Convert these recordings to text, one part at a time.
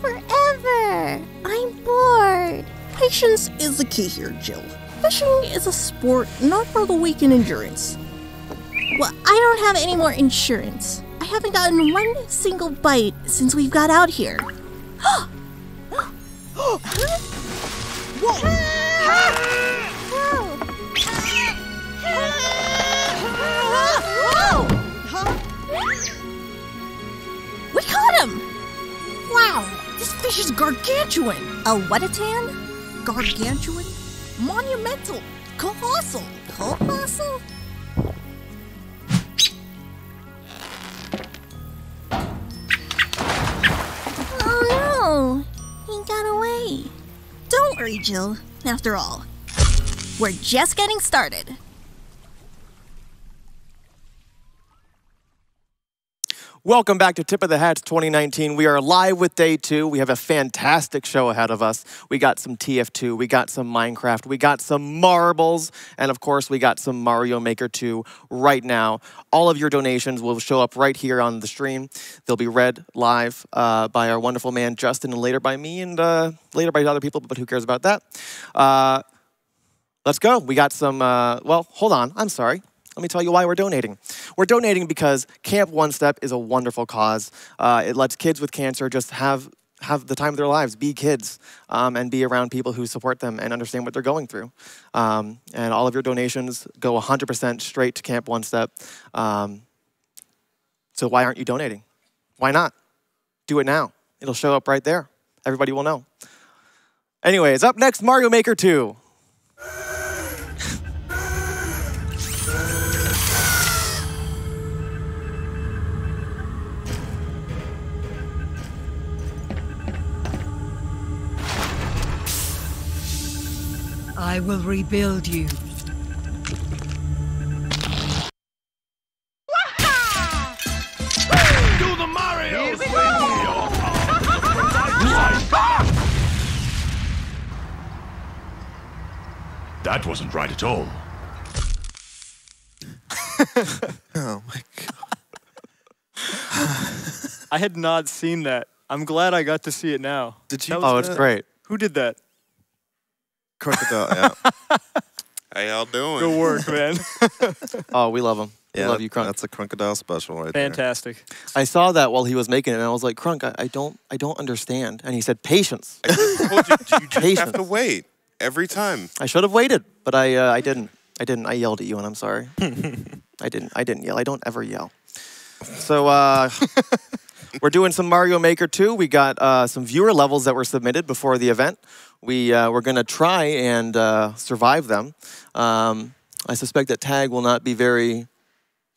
forever! I'm bored! Patience is the key here, Jill. Fishing is a sport not for the weak in endurance. Well, I don't have any more insurance. I haven't gotten one single bite since we've got out here. Whoa! We caught him! Wow, this fish is gargantuan! A what-a-tan? Gargantuan? Monumental! Colossal! Colossal? Oh no! He got away. Don't worry, Jill. After all, we're just getting started. Welcome back to Tip of the Hats 2019. We are live with day 2. We have a fantastic show ahead of us. We got some TF2, we got some Minecraft, we got some marbles, and of course we got some Mario Maker 2 right now. All of your donations will show up right here on the stream. They'll be read live by our wonderful man Justin, and later by me, and later by other people, but who cares about that? Let's go. We got some, well, hold on, I'm sorry. Let me tell you why we're donating. We're donating because Camp One Step is a wonderful cause. It lets kids with cancer just have the time of their lives, be kids, and be around people who support them and understand what they're going through. And all of your donations go 100% straight to Camp One Step. So why aren't you donating? Why not? Do it now. It'll show up right there. Everybody will know. Anyways, up next, Mario Maker 2. I will rebuild you. Do the Mario! Here we go! That wasn't right at all. Oh my god. I had not seen that. I'm glad I got to see it now. Did you? Oh, it's great. Who did that? Crocodile, yeah. How y'all doing? Good work, man. Oh, we love him. Yeah, we love you, Crunk. That's a Crocodile special right Fantastic. There. Fantastic. I saw that while he was making it, and I was like, Crunk, I don't understand. And he said, patience. I told you just have to wait every time. I should have waited, but I didn't. I yelled at you, and I'm sorry. I didn't yell. I don't ever yell. So, we're doing some Mario Maker 2. We got some viewer levels that were submitted before the event. We're going to try and survive them. I suspect that Tag will not be very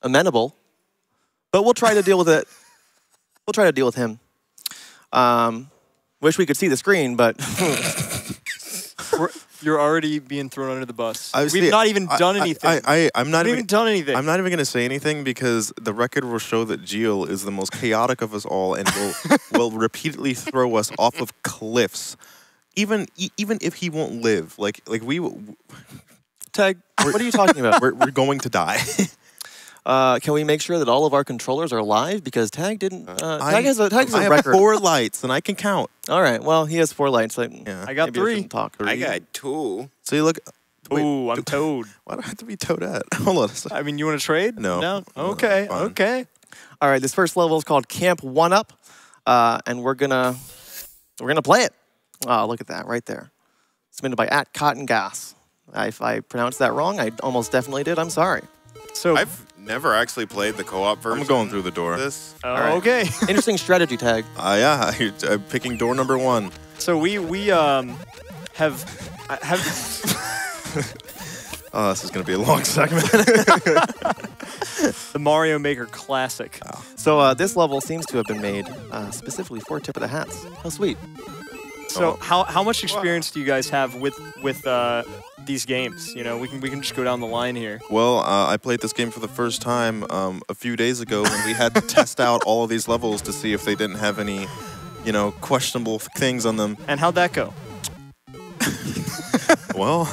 amenable, but we'll try to deal with it. We'll try to deal with him. Wish we could see the screen, but... You're already being thrown under the bus. We've not even done anything. I'm not even I'm not even going to say anything because the record will show that Jill is the most chaotic of us all and will repeatedly throw us off of cliffs, even if he won't live. Like we. Tag, what are you talking about? We're going to die. Can we make sure that all of our controllers are live? Because Tag didn't. Tag has a record. I have 4 lights, and I can count. All right. Well, he has 4 lights. Yeah. I got 3. I got 2. So you look. Ooh, I'm Toad. Why do I have to be Toad at? Hold on a second. I mean, you want to trade? No. No. Okay. No, okay. All right. This first level is called Camp One Up, and we're gonna play it. Oh, look at that right there. Submitted by @CottonGas. If I pronounced that wrong, I almost definitely did. I'm sorry. So I've never actually played the co-op version. I'm going through the door. Right. Okay. Interesting strategy, Tag. Yeah, I'm picking door number 1. So we have. Oh, this is going to be a long segment. The Mario Maker Classic. Oh. So this level seems to have been made specifically for Tip of the Hats. How sweet. So how much experience do you guys have with these games? You know, we can just go down the line here. Well, I played this game for the first time a few days ago when we had to test out all of these levels to see if they didn't have any, you know, questionable things on them. And how'd that go? Well,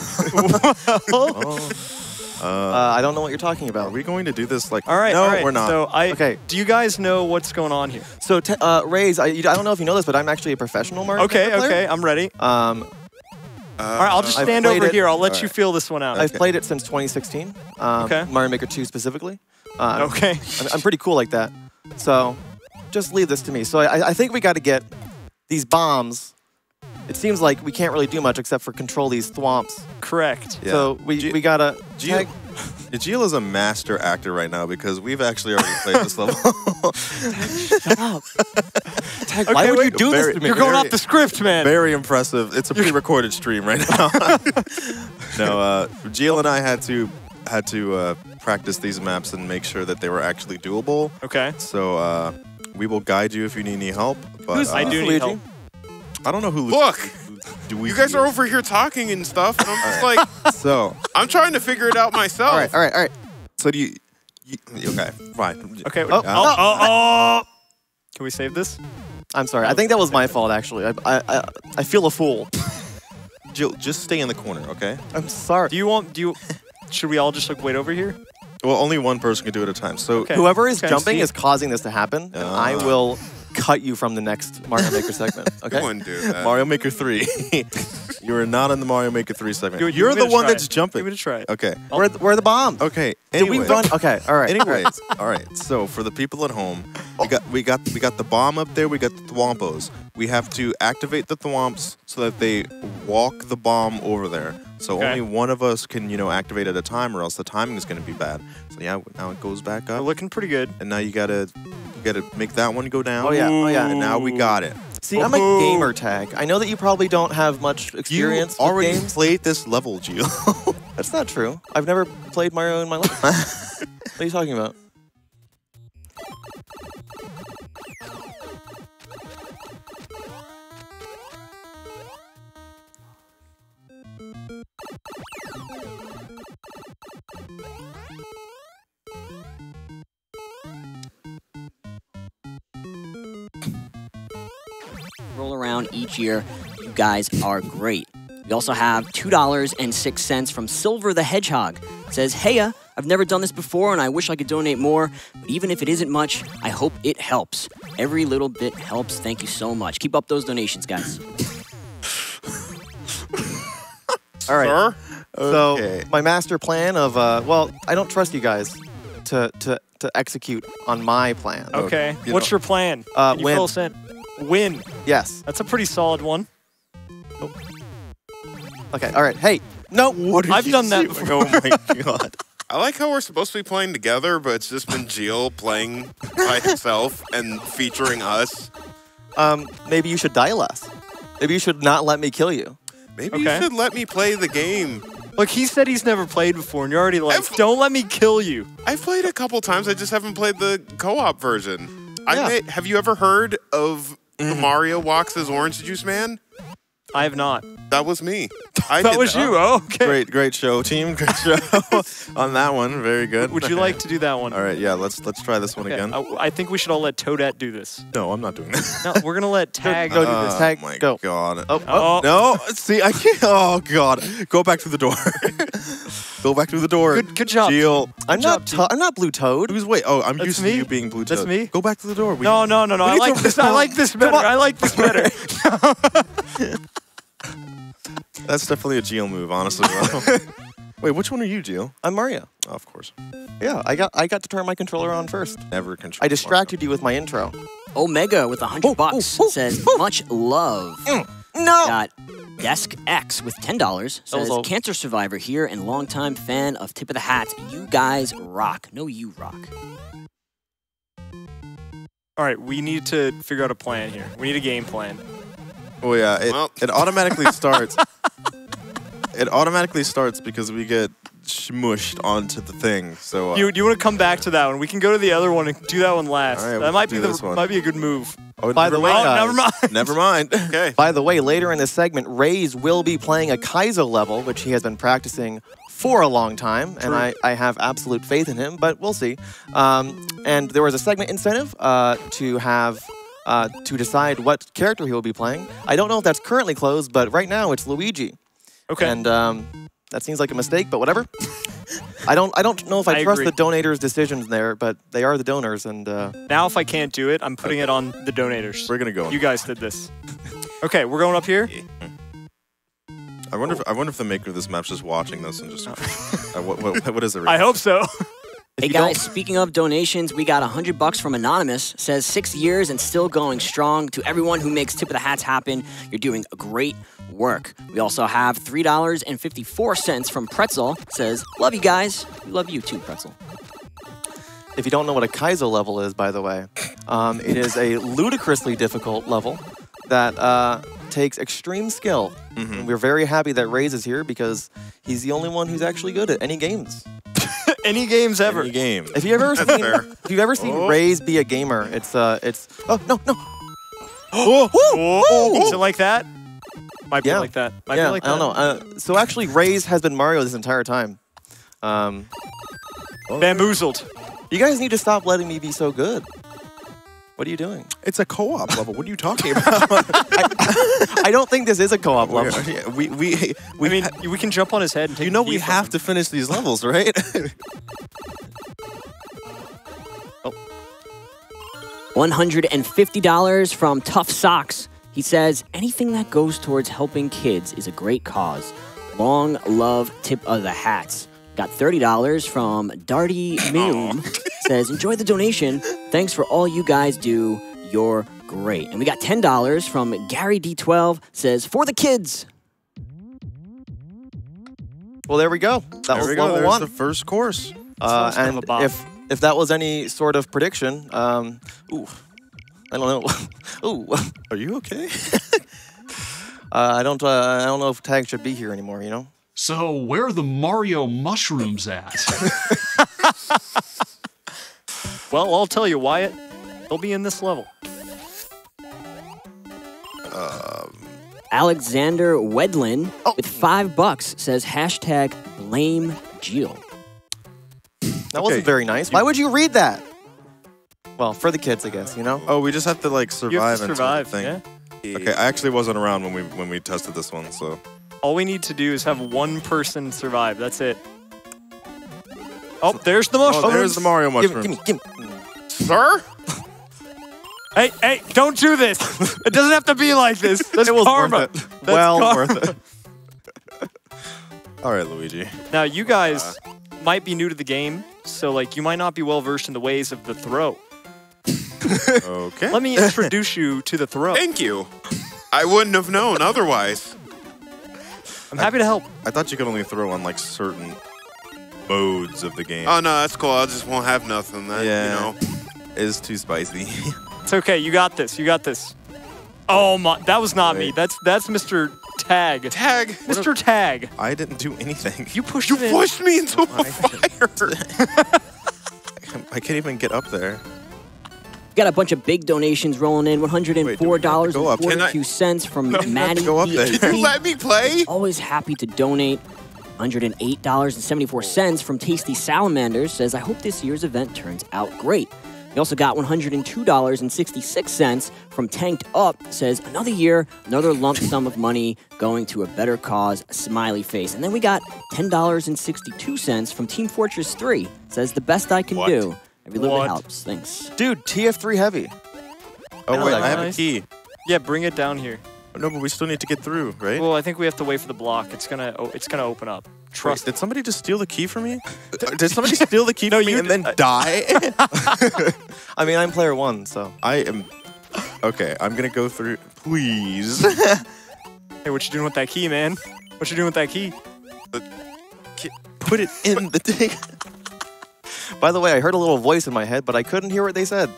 I don't know what you're talking about. Are we going to do this like... All right, no, all right. We're not. So okay. Do you guys know what's going on here? So, Raze, I don't know if you know this, but I'm actually a professional Mario Maker player. Okay, I'm ready. All right, I'll just stand over here. I'll let you feel this one out. Okay. I've played it since 2016. Mario Maker 2 specifically. Okay. I'm pretty cool like that. So, just leave this to me. So, I think we got to get these bombs. It seems like we can't really do much except for control these thwomps. Correct. Yeah. So we gotta... Gio is a master actor right now because we've actually already played this level. Shut up. Tag, okay, why would you do this to me? You're going off the script, man. Very impressive. It's a pre-recorded stream right now. No, Gio and I had to practice these maps and make sure that they were actually doable. Okay. So we will guide you if you need any help. But, I do need help. I don't know who... Look! You guys are over here talking and stuff, and I'm just like... So... I'm trying to figure it out myself. All right, all right, all right. So do you... okay, fine. Okay. Oh! Can we save this? I'm sorry. I think that was my fault, actually. I feel a fool. Jill, just stay in the corner, okay? I'm sorry. Do you want... Should we all just, like, wait over here? Well, only one person can do it at a time, so... Okay. Whoever is jumping is causing this to happen, and I will... cut you from the next Mario Maker segment. Okay. Don't do that. Mario Maker 3. You are not in the Mario Maker 3 segment. You're the one that's jumping. Give it a try. Okay. Where are the bombs? Okay. Anyway. Okay. All right. Anyways. All right. So for the people at home, we got the bomb up there. We got the thwompos. We have to activate the thwomps so that they walk the bomb over there. So only one of us can, you know, activate at a time, or else the timing is going to be bad. So yeah, now it goes back up. We're looking pretty good. And now you gotta make that one go down. Oh yeah, oh yeah. And now we got it. See, I'm a gamer, Tag. I know that you probably don't have much experience with games. You already played this level, Gio. That's not true. I've never played Mario in my life. What are you talking about? Roll around each year. You guys are great. We also have $2.06 from Silver the Hedgehog. It says, "Heya, I've never done this before and I wish I could donate more, but even if it isn't much, I hope it helps. Every little bit helps. Thank you so much. Keep up those donations, guys." All right. Okay. So my master plan of well, I don't trust you guys to execute on my plan. Okay. What's your plan? Can you fill us in? Win. Yes. That's a pretty solid one. Oh. Okay, all right. Hey. No, I've done that before. Oh, my God. I like how we're supposed to be playing together, but it's just been Gio playing by himself and featuring us. Maybe you should die less. Maybe you should not let me kill you. Maybe you should let me play the game. Look, he said he's never played before, and you're already like, don't let me kill you. I've played a couple times. I just haven't played the co-op version. Yeah. Have you ever heard of... Mario walks as Orange Juice Man? I have not. That was me. That was you. Oh, okay. Great show, team. Great show on that one. Very good. Would you like to do that one? All right. Yeah. Let's try this one again. I think we should all let Toadette do this. No, I'm not doing that. No, we're gonna let Tag go do this. Tag, go. Oh my God. Oh no. See, I can't. Oh God. Go back through the door. Go back through the door. Good job. Gio. I'm not Blue Toad. Who's I'm That's used to you being Blue Toad. That's me. Go back to the door. No. I like this better. That's definitely a Gio move, honestly. Wait, which one are you, Gio? I'm Mario. Oh, of course. Yeah, I got to turn my controller on first. Never control. I distracted you with my intro. Omega with $100 says much love. No. Got Desk X with $10 says cancer survivor here and longtime fan of Tip of the Hats. You guys rock. No, you rock. All right, we need to figure out a plan here. We need a game plan. Oh yeah, it automatically starts. It automatically starts because we get smushed onto the thing. So you want to come back to that one? We can go to the other one and do that one last. Right, that might be a good move. Oh, by the way, never mind. Never mind. Okay. By the way, later in this segment, Raze will be playing a Kaizo level, which he has been practicing for a long time, and I have absolute faith in him. But we'll see. And there was a segment incentive to decide what character he will be playing. I don't know if that's currently closed, but right now it's Luigi. Okay. And that seems like a mistake, but whatever. I don't know if I trust the donators' decisions there, but they are the donors, and now if I can't do it, I'm putting it on the donators. We're gonna go. You guys did this. Okay, we're going up here. I wonder if the maker of this map's just watching this and just what is the reason? I hope so. Hey guys, speaking of donations, we got $100 from Anonymous. Says 6 years and still going strong. To everyone who makes Tip of the Hats happen, you're doing great work. We also have $3.54 from Pretzel. Says, love you guys. We love you too, Pretzel. If you don't know what a Kaizo level is, by the way, it is a ludicrously difficult level that takes extreme skill. Mm-hmm. And we're very happy that Ray's is here because he's the only one who's actually good at any games. Any games ever. Any game. If you've ever seen, Ray's be a gamer, it's oh no no. Oh, oh, is it like that? Might be like that. Might be like that. I don't know. So actually, Ray's has been Mario this entire time. Bamboozled. You guys need to stop letting me be so good. What are you doing? It's a co-op level. What are you talking about? I don't think this is a co-op level. Yeah, we I mean, we can jump on his head and take we have to finish these levels, right? Oh. $150 from Tough Socks. He says, anything that goes towards helping kids is a great cause. Long love, Tip of the Hats. Got $30 from Darty Moon. Says, enjoy the donation. Thanks for all you guys do. You're great. And we got $10 from Gary D12. Says, for the kids. Well, there we go. That was level one. There's the first course. And if that was any sort of prediction, ooh, I don't know. Ooh, are you okay? I don't know if Tag should be here anymore. You know. So where are the Mario mushrooms at? Well, I'll tell you, Wyatt. They'll be in this level. Alexander Wedlin with $5 says hashtag blame Jill. That wasn't very nice. Why would you read that? Well, for the kids, I guess, you know? Oh, we just have to, like, survive and thing. Yeah. Okay, I actually wasn't around when we tested this one, so... All we need to do is have one person survive. That's it. Oh, there's the mushroom. Oh, there's the Mario mushroom. Give me. Sir? hey, don't do this. It doesn't have to be like this. That's karma. Well worth it. All right, Luigi. Now, you guys might be new to the game, so like you might not be well versed in the ways of the throw. Okay. Let me introduce you to the throw. Thank you. I wouldn't have known otherwise. I'm happy to help. I thought you could only throw on like certain modes of the game. Oh no, that's cool. I just won't have nothing. That, you know, is too spicy. It's okay. You got this. You got this. Oh my, that was not me. That's Mr. Tag. Mr. Tag. I didn't do anything. You pushed. You pushed me into a fire. I can't even get up there. Got a bunch of big donations rolling in. $104.42 from Maddie. Go up there. Let me play. Always happy to donate. $108.74 from Tasty Salamanders. Says, I hope this year's event turns out great. We also got $102.66 from Tanked Up. Says, another year, another lump sum of money going to a better cause, a smiley face. And then we got $10.62 from Team Fortress 3. Says, the best I can do. Every little bit helps. Thanks. Dude, TF3 heavy. Oh, wait, I have a key. Yeah, bring it down here. Oh, no, but we still need to get through, right? Well, I think we have to wait for the block. It's gonna open up. Trust. Wait, did somebody just steal the key from me? Did somebody steal the key from me and then die? I mean, I'm player one, so. Okay, I'm gonna go through. Please. Hey, what you doing with that key, man? What you doing with that key? Put it in the thing. By the way, I heard a little voice in my head, but I couldn't hear what they said.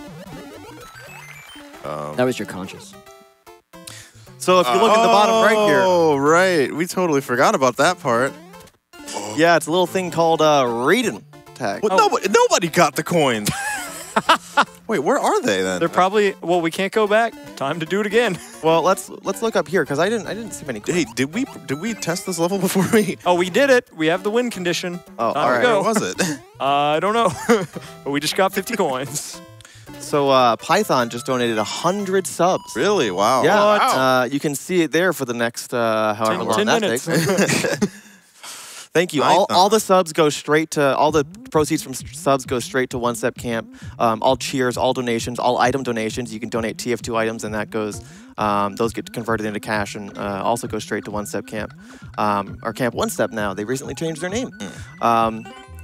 That was your conscience. So if you look at the bottom right here. Oh, right. We totally forgot about that part. Yeah, it's a little thing called reading tag. Well, nobody got the coins. Wait, where are they then? They're probably, well, we can't go back. Time to do it again. Well, let's look up here because I didn't see many coins. Hey, did we test this level before we? Oh, we did it. We have the win condition. Oh, all right. What was it? I don't know, but we just got 50 coins. So Python just donated 100 subs. Really? Wow. Yeah. You can see it there for the next however long that takes. Thank you. All the subs go straight to, all the proceeds from subs go straight to One Step Camp. All cheers, all donations, all item donations. You can donate TF2 items and that goes, those get converted into cash and also go straight to One Step Camp. Or Camp One Step now. They recently changed their name.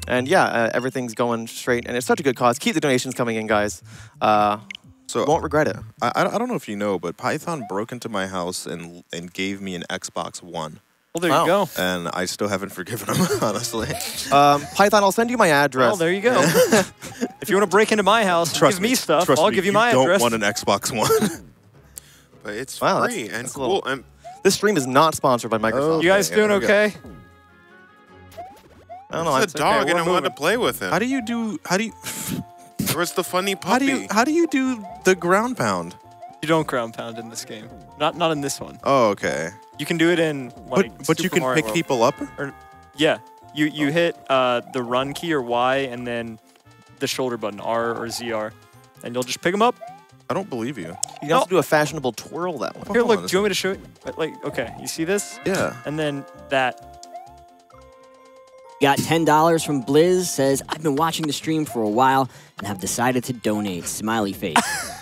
And yeah, everything's going straight. And it's such a good cause. Keep the donations coming in, guys. So you won't regret it. I don't know if you know, but Python broke into my house and gave me an Xbox One. Well, there you go. And I still haven't forgiven him, honestly. Python, I'll send you my address. Oh, there you go. If you want to break into my house, trust me, give me stuff. I'll give you my address. You don't want an Xbox One. But it's free and cool. Little, this stream is not sponsored by Microsoft. You guys doing okay? I don't know. It's a dog, and I want to play with him. How do you do? How do you? Where's the funny puppy? How do you do the ground pound? You don't ground pound in this game. Not in this one. Oh, okay. You can do it in like, but you can Mario pick World. People up. Or yeah, you hit the run key or Y, and then the shoulder button R or ZR, and you'll just pick them up. I don't believe you. You have to do a fashionable twirl that one. Here, look. Do you want me to show it? Like, okay, you see this? Yeah. And then that. Got $10 from Blizz, says, I've been watching the stream for a while and have decided to donate, smiley face.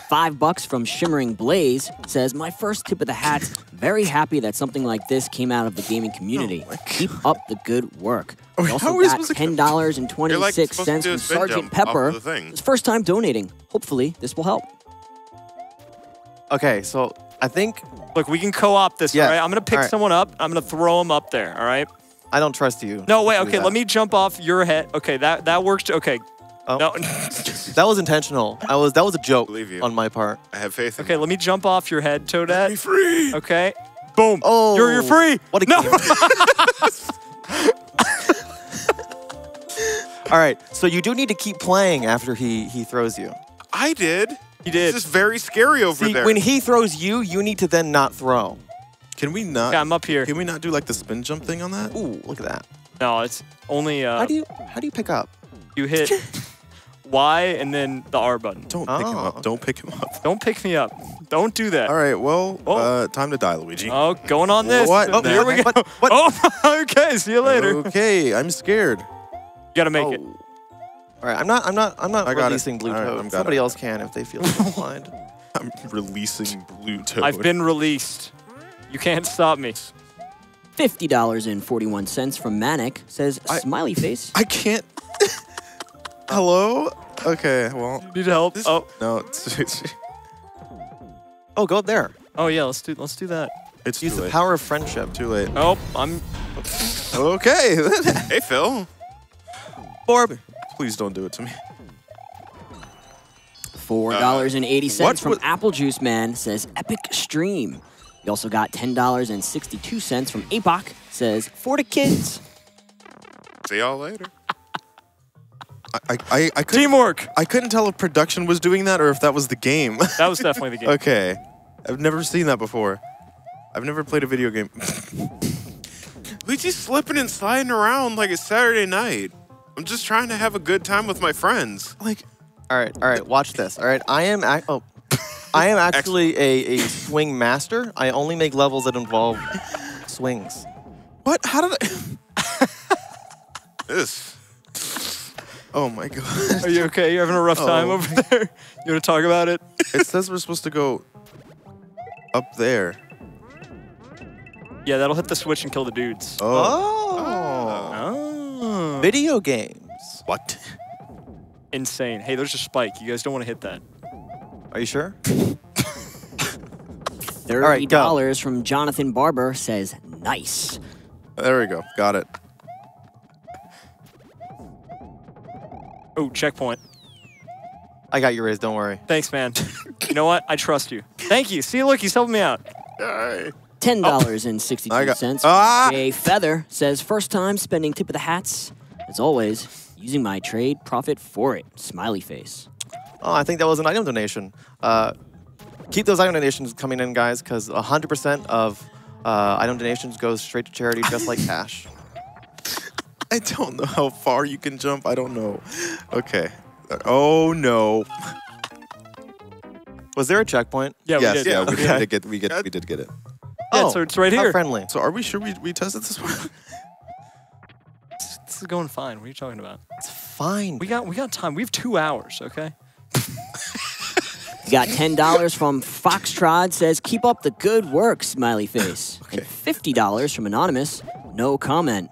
$5 from Shimmering Blaze says, my first tip of the hats, very happy that something like this came out of the gaming community. Oh, keep up the good work. We also got $10.26 from Sergeant Pepper. It's first time donating. Hopefully, this will help. Okay, so I think... Look, we can co-op this, all right? I'm going to pick someone up. I'm going to throw them up there, all right? I don't trust you. No, wait, okay, let me jump off your head. Okay, that worked. Okay. Oh. No. That was intentional. That was a joke on my part. I have faith in you. Okay, let me jump off your head, Toadette. Let me free. Okay. Boom. Oh. You're free. What a game. All right, so you do need to keep playing after he throws you. I did. He did. This is very scary over there. When he throws you, you need to then not throw. Can we not? Yeah, I'm up here. Can we not do like the spin jump thing on that? Ooh, look at that. No, it's only. How do you pick up? You hit Y and then the R button. Don't pick him up. Don't pick him up. Don't pick me up. Don't do that. All right. Well, time to die, Luigi. Oh, going on this. What? Oh, here we go. What? Oh, okay. See you later. Okay, I'm scared. You gotta make it. All right. I'm not releasing Blue Toad. Right, somebody else can if they feel inclined. I'm releasing Blue Toad. I've been released. You can't stop me. $50.41 from Manic says, smiley face. I can't. Hello? Okay, well. Need help? Oh. No. Oh, go up there. Oh, yeah, let's do that. It's Use too the late. Power of friendship. Too late. Oh, I'm. Okay. Hey, Phil. Borb. Please don't do it to me. $4.80 from Apple Juice Man says, epic stream. We also got $10.62 from Apok, says, for the kids. See y'all later. I couldn't, teamwork! I couldn't tell if production was doing that or if that was the game. That was definitely the game. Okay. I've never seen that before. I've never played a video game. We just slipping and sliding around like it's Saturday night. I'm just trying to have a good time with my friends. Like, all right, watch this. All right, I am actually a swing master. I only make levels that involve swings. What? How did I... This. Oh, my God. Are you okay? You're having a rough time over there? You want to talk about it? It says we're supposed to go up there. Yeah, that'll hit the switch and kill the dudes. Oh. Video games. What? Insane. Hey, there's a spike. You guys don't want to hit that. Are you sure? $30 from Jonathan Barber says, nice. There we go. Got it. Oh, checkpoint. I got you, Riz. Don't worry. Thanks, man. You know what? I trust you. Thank you. See, look, he's helping me out. $10.62 Jay Feather says, first time spending tip of the hats. As always, using my trade profit for it. Smiley face. Oh, I think that was an item donation. Keep those item donations coming in, guys, because 100% of item donations goes straight to charity, just like cash. I don't know how far you can jump. I don't know. Okay. Oh, no. Was there a checkpoint? Yeah, yes, we did. Yeah, we did get it. Oh, yeah, so it's right here. Friendly. So are we sure we tested this one? This is going fine. What are you talking about? It's fine. We got time. We have 2 hours, okay? You got $10 from Foxtrot, says, keep up the good work, smiley face. Okay. And $50 from Anonymous, no comment.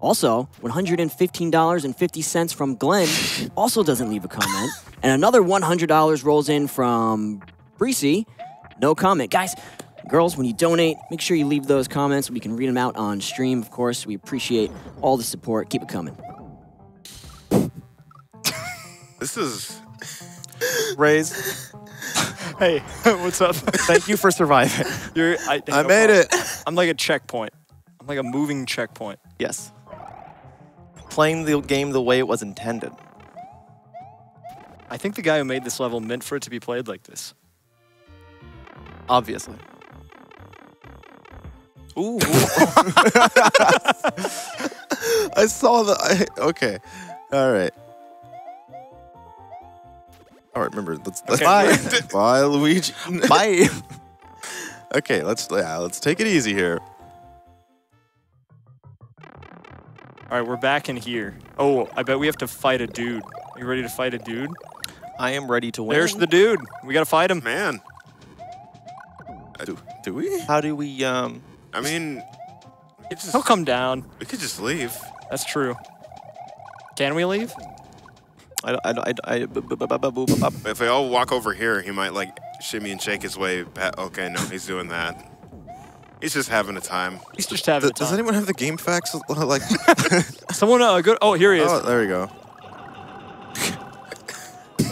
Also, $115.50 from Glenn, also doesn't leave a comment. And another $100 rolls in from Breezy, no comment. Guys, girls, when you donate, make sure you leave those comments. We can read them out on stream, of course. We appreciate all the support. Keep it coming. This is... Raise. Hey, what's up? Thank you for surviving. I made it. I'm like a checkpoint. I'm like a moving checkpoint. Yes. Playing the game the way it was intended. I think the guy who made this level meant for it to be played like this. Obviously. Ooh. I saw the... Okay. All right. All right, remember, let's bye. Bye, Luigi. Bye. Okay, let's take it easy here. All right, we're back in here. Oh, I bet we have to fight a dude. Are you ready to fight a dude? I am ready to win. There's the dude. We got to fight him. Man. Do we? How do we, I mean... He'll come down. We could just leave. That's true. Can we leave? If they all walk over here, he might like shimmy and shake his way back. Okay, no, he's doing that. He's just having a time. He's just having a time. Does anyone have the game facts? Like, someone, good. Oh, here he is. Oh, there we go. Okay,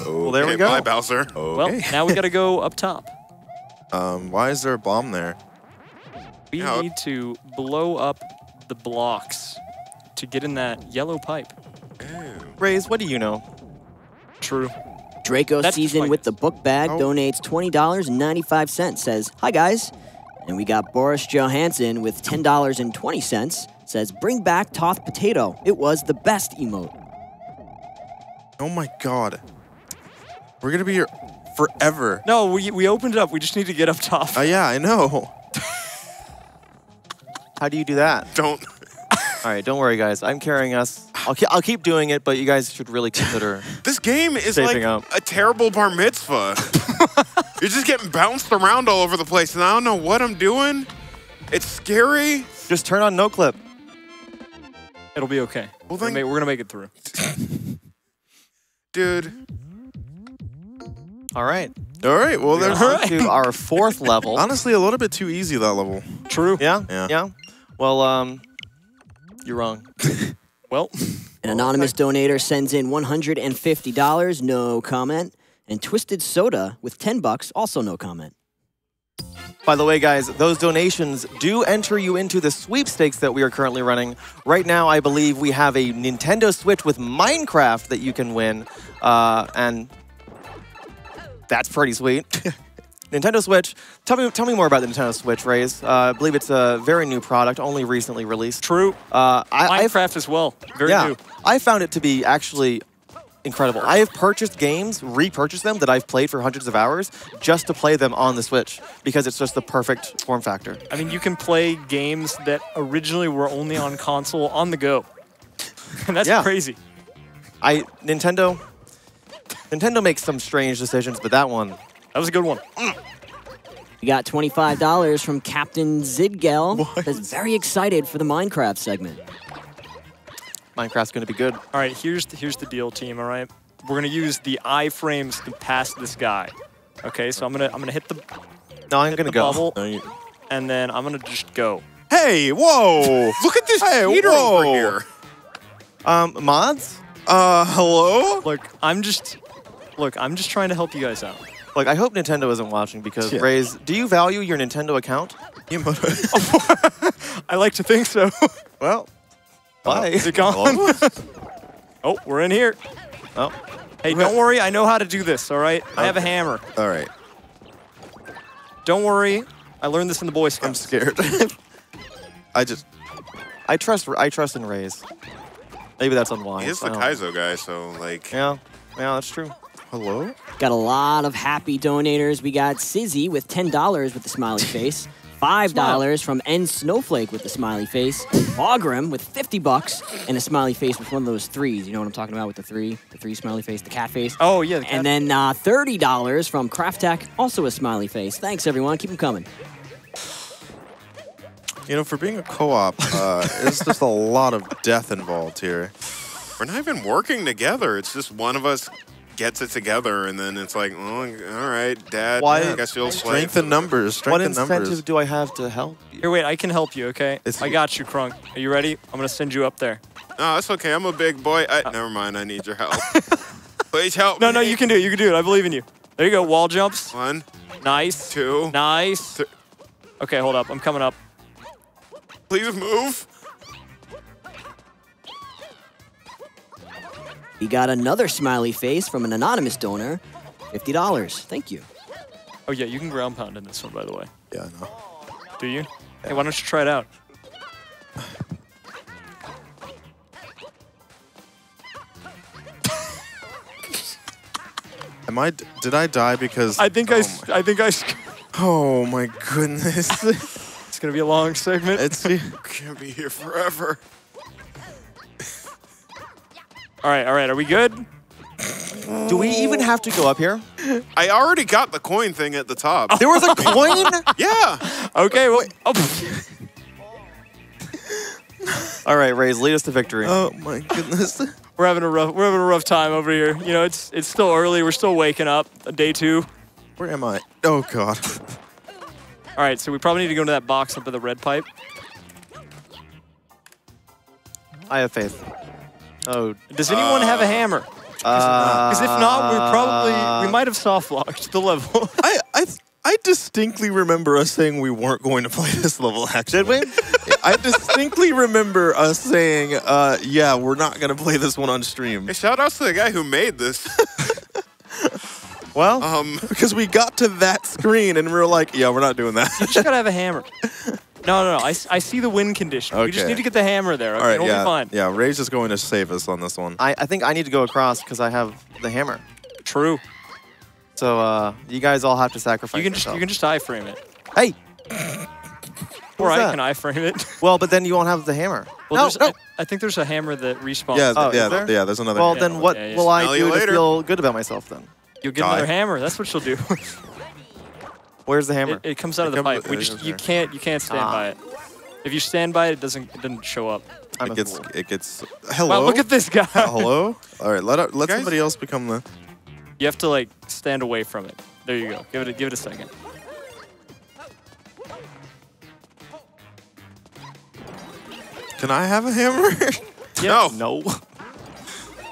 well, there we go. Bye, Bowser. Okay. Well, now we gotta go up top. Why is there a bomb there? We need to blow up the blocks to get in that yellow pipe. Raze, what do you know? True. Draco Season with the book bag donates $20.95, says, hi guys. And we got Boris Johansson with $10.20, says, bring back Toth Potato. It was the best emote. Oh my god. We're going to be here forever. No, we opened it up. We just need to get up top. Yeah, I know. How do you do that? Don't. All right, don't worry, guys. I'm carrying us. I'll keep doing it, but you guys should really consider. This game is like a terrible bar mitzvah. You're just getting bounced around all over the place, and I don't know what I'm doing. It's scary. Just turn on noclip. It'll be okay. Well, then, we're gonna make it through. Dude. All right. All right. Well, there's to our fourth level. Honestly, a little bit too easy that level. True. Yeah. Yeah. Yeah. Well, you're wrong. Well, an anonymous donator sends in $150, no comment, and Twisted Soda with $10, also no comment. By the way, guys, those donations do enter you into the sweepstakes that we are currently running. Right now, I believe we have a Nintendo Switch with Minecraft that you can win, and that's pretty sweet. Nintendo Switch. Tell me more about the Nintendo Switch, Raze. I believe it's a very new product, only recently released. True. Minecraft as well. Very new. I found it to be actually incredible. I have purchased games, repurchased them that I've played for hundreds of hours just to play them on the Switch because it's just the perfect form factor. I mean, you can play games that originally were only on console on the go, and that's crazy. Nintendo makes some strange decisions, but that one. That was a good one. We got $25 from Captain Zidgel. That's very excited for the Minecraft segment. Minecraft's going to be good. All right, here's the deal, team, all right? We're going to use the iframes to pass this guy. Okay, so I'm going to hit the bubble. No, and then I'm going to just go. Hey, whoa. Look at this cheater over here. Mods? Hello? Look, I'm just trying to help you guys out. Like, I hope Nintendo isn't watching because, Raze, do you value your Nintendo account? I like to think so. Well, bye. Is it gone? Oh, we're in here. Oh. Hey, don't worry. I know how to do this, all right? Okay. I have a hammer. All right. Don't worry. I learned this in the Boy Scouts. I'm scared. I trust in Raze. Maybe that's unwise. He is the Kaizo guy, so, like... Yeah, that's true. Hello? Got a lot of happy donators. We got Sizzy with $10 with the smiley face. $5 from N Snowflake with the smiley face, Augram with $50 and a smiley face with one of those threes. You know what I'm talking about with the three smiley face, the cat face. Oh yeah. The cat. And then $30 from Craftac, also a smiley face. Thanks everyone, keep them coming. You know, for being a co-op, it's just a lot of death involved here. We're not even working together. It's just one of us gets it together, and then it's like, oh, all right, Dad, I guess you'll slay. Strength in numbers. Strength in numbers. What incentive do I have to help you? Here, wait, I can help you, okay? I got you, Krunk. Are you ready? I'm going to send you up there. No, that's okay. I'm a big boy. Never mind. I need your help. Please help me. No, you can do it. You can do it. I believe in you. There you go. Wall jumps. One. Nice. Two. Nice. Three. Okay, hold up. I'm coming up. Please move. He got another smiley face from an anonymous donor, $50. Thank you. Oh yeah, you can ground pound in this one, by the way. Yeah, I know. Do you? Yeah. Hey, why don't you try it out? Did I die because? I think I. Oh my goodness. It's gonna be a long segment. It's gonna be here forever. All right, are we good? Do we even have to go up here? I already got the coin thing at the top. There was a coin? Yeah. Okay, well. Oh. All right, Raze, lead us to victory. Oh my goodness. We're having a rough time over here. You know, it's still early. We're still waking up. Day two. Where am I? Oh god. All right, so we probably need to go into that box up at the red pipe. I have faith. Oh, does anyone have a hammer? Because if not, we might have soft locked the level. I distinctly remember us saying we weren't going to play this level, actually. Did we? I distinctly remember us saying, yeah, we're not going to play this one on stream. Hey, shout out to the guy who made this. Well, because we got to that screen and we were like, yeah, we're not doing that. You just got to have a hammer. No. I see the win condition. Okay. We just need to get the hammer there. Okay? All right, it'll be fine. Yeah, Rage is going to save us on this one. I think I need to go across because I have the hammer. True. So you guys all have to sacrifice. You can just I-frame it. Hey. Or I can I-frame it. Well, but then you won't have the hammer. Well, no. I think there's a hammer that respawns. Yeah, yeah. There's another. Well, then what will I do to feel good about myself then? You'll get another hammer. That's what you'll do. Where's the hammer? It comes out of the pipe. You can't stand by it. If you stand by it, it doesn't show up. It gets. Hello. Wow, look at this guy. Hello. All right, let somebody else become the. You have to like stand away from it. There you go. Give it a second. Can I have a hammer? No.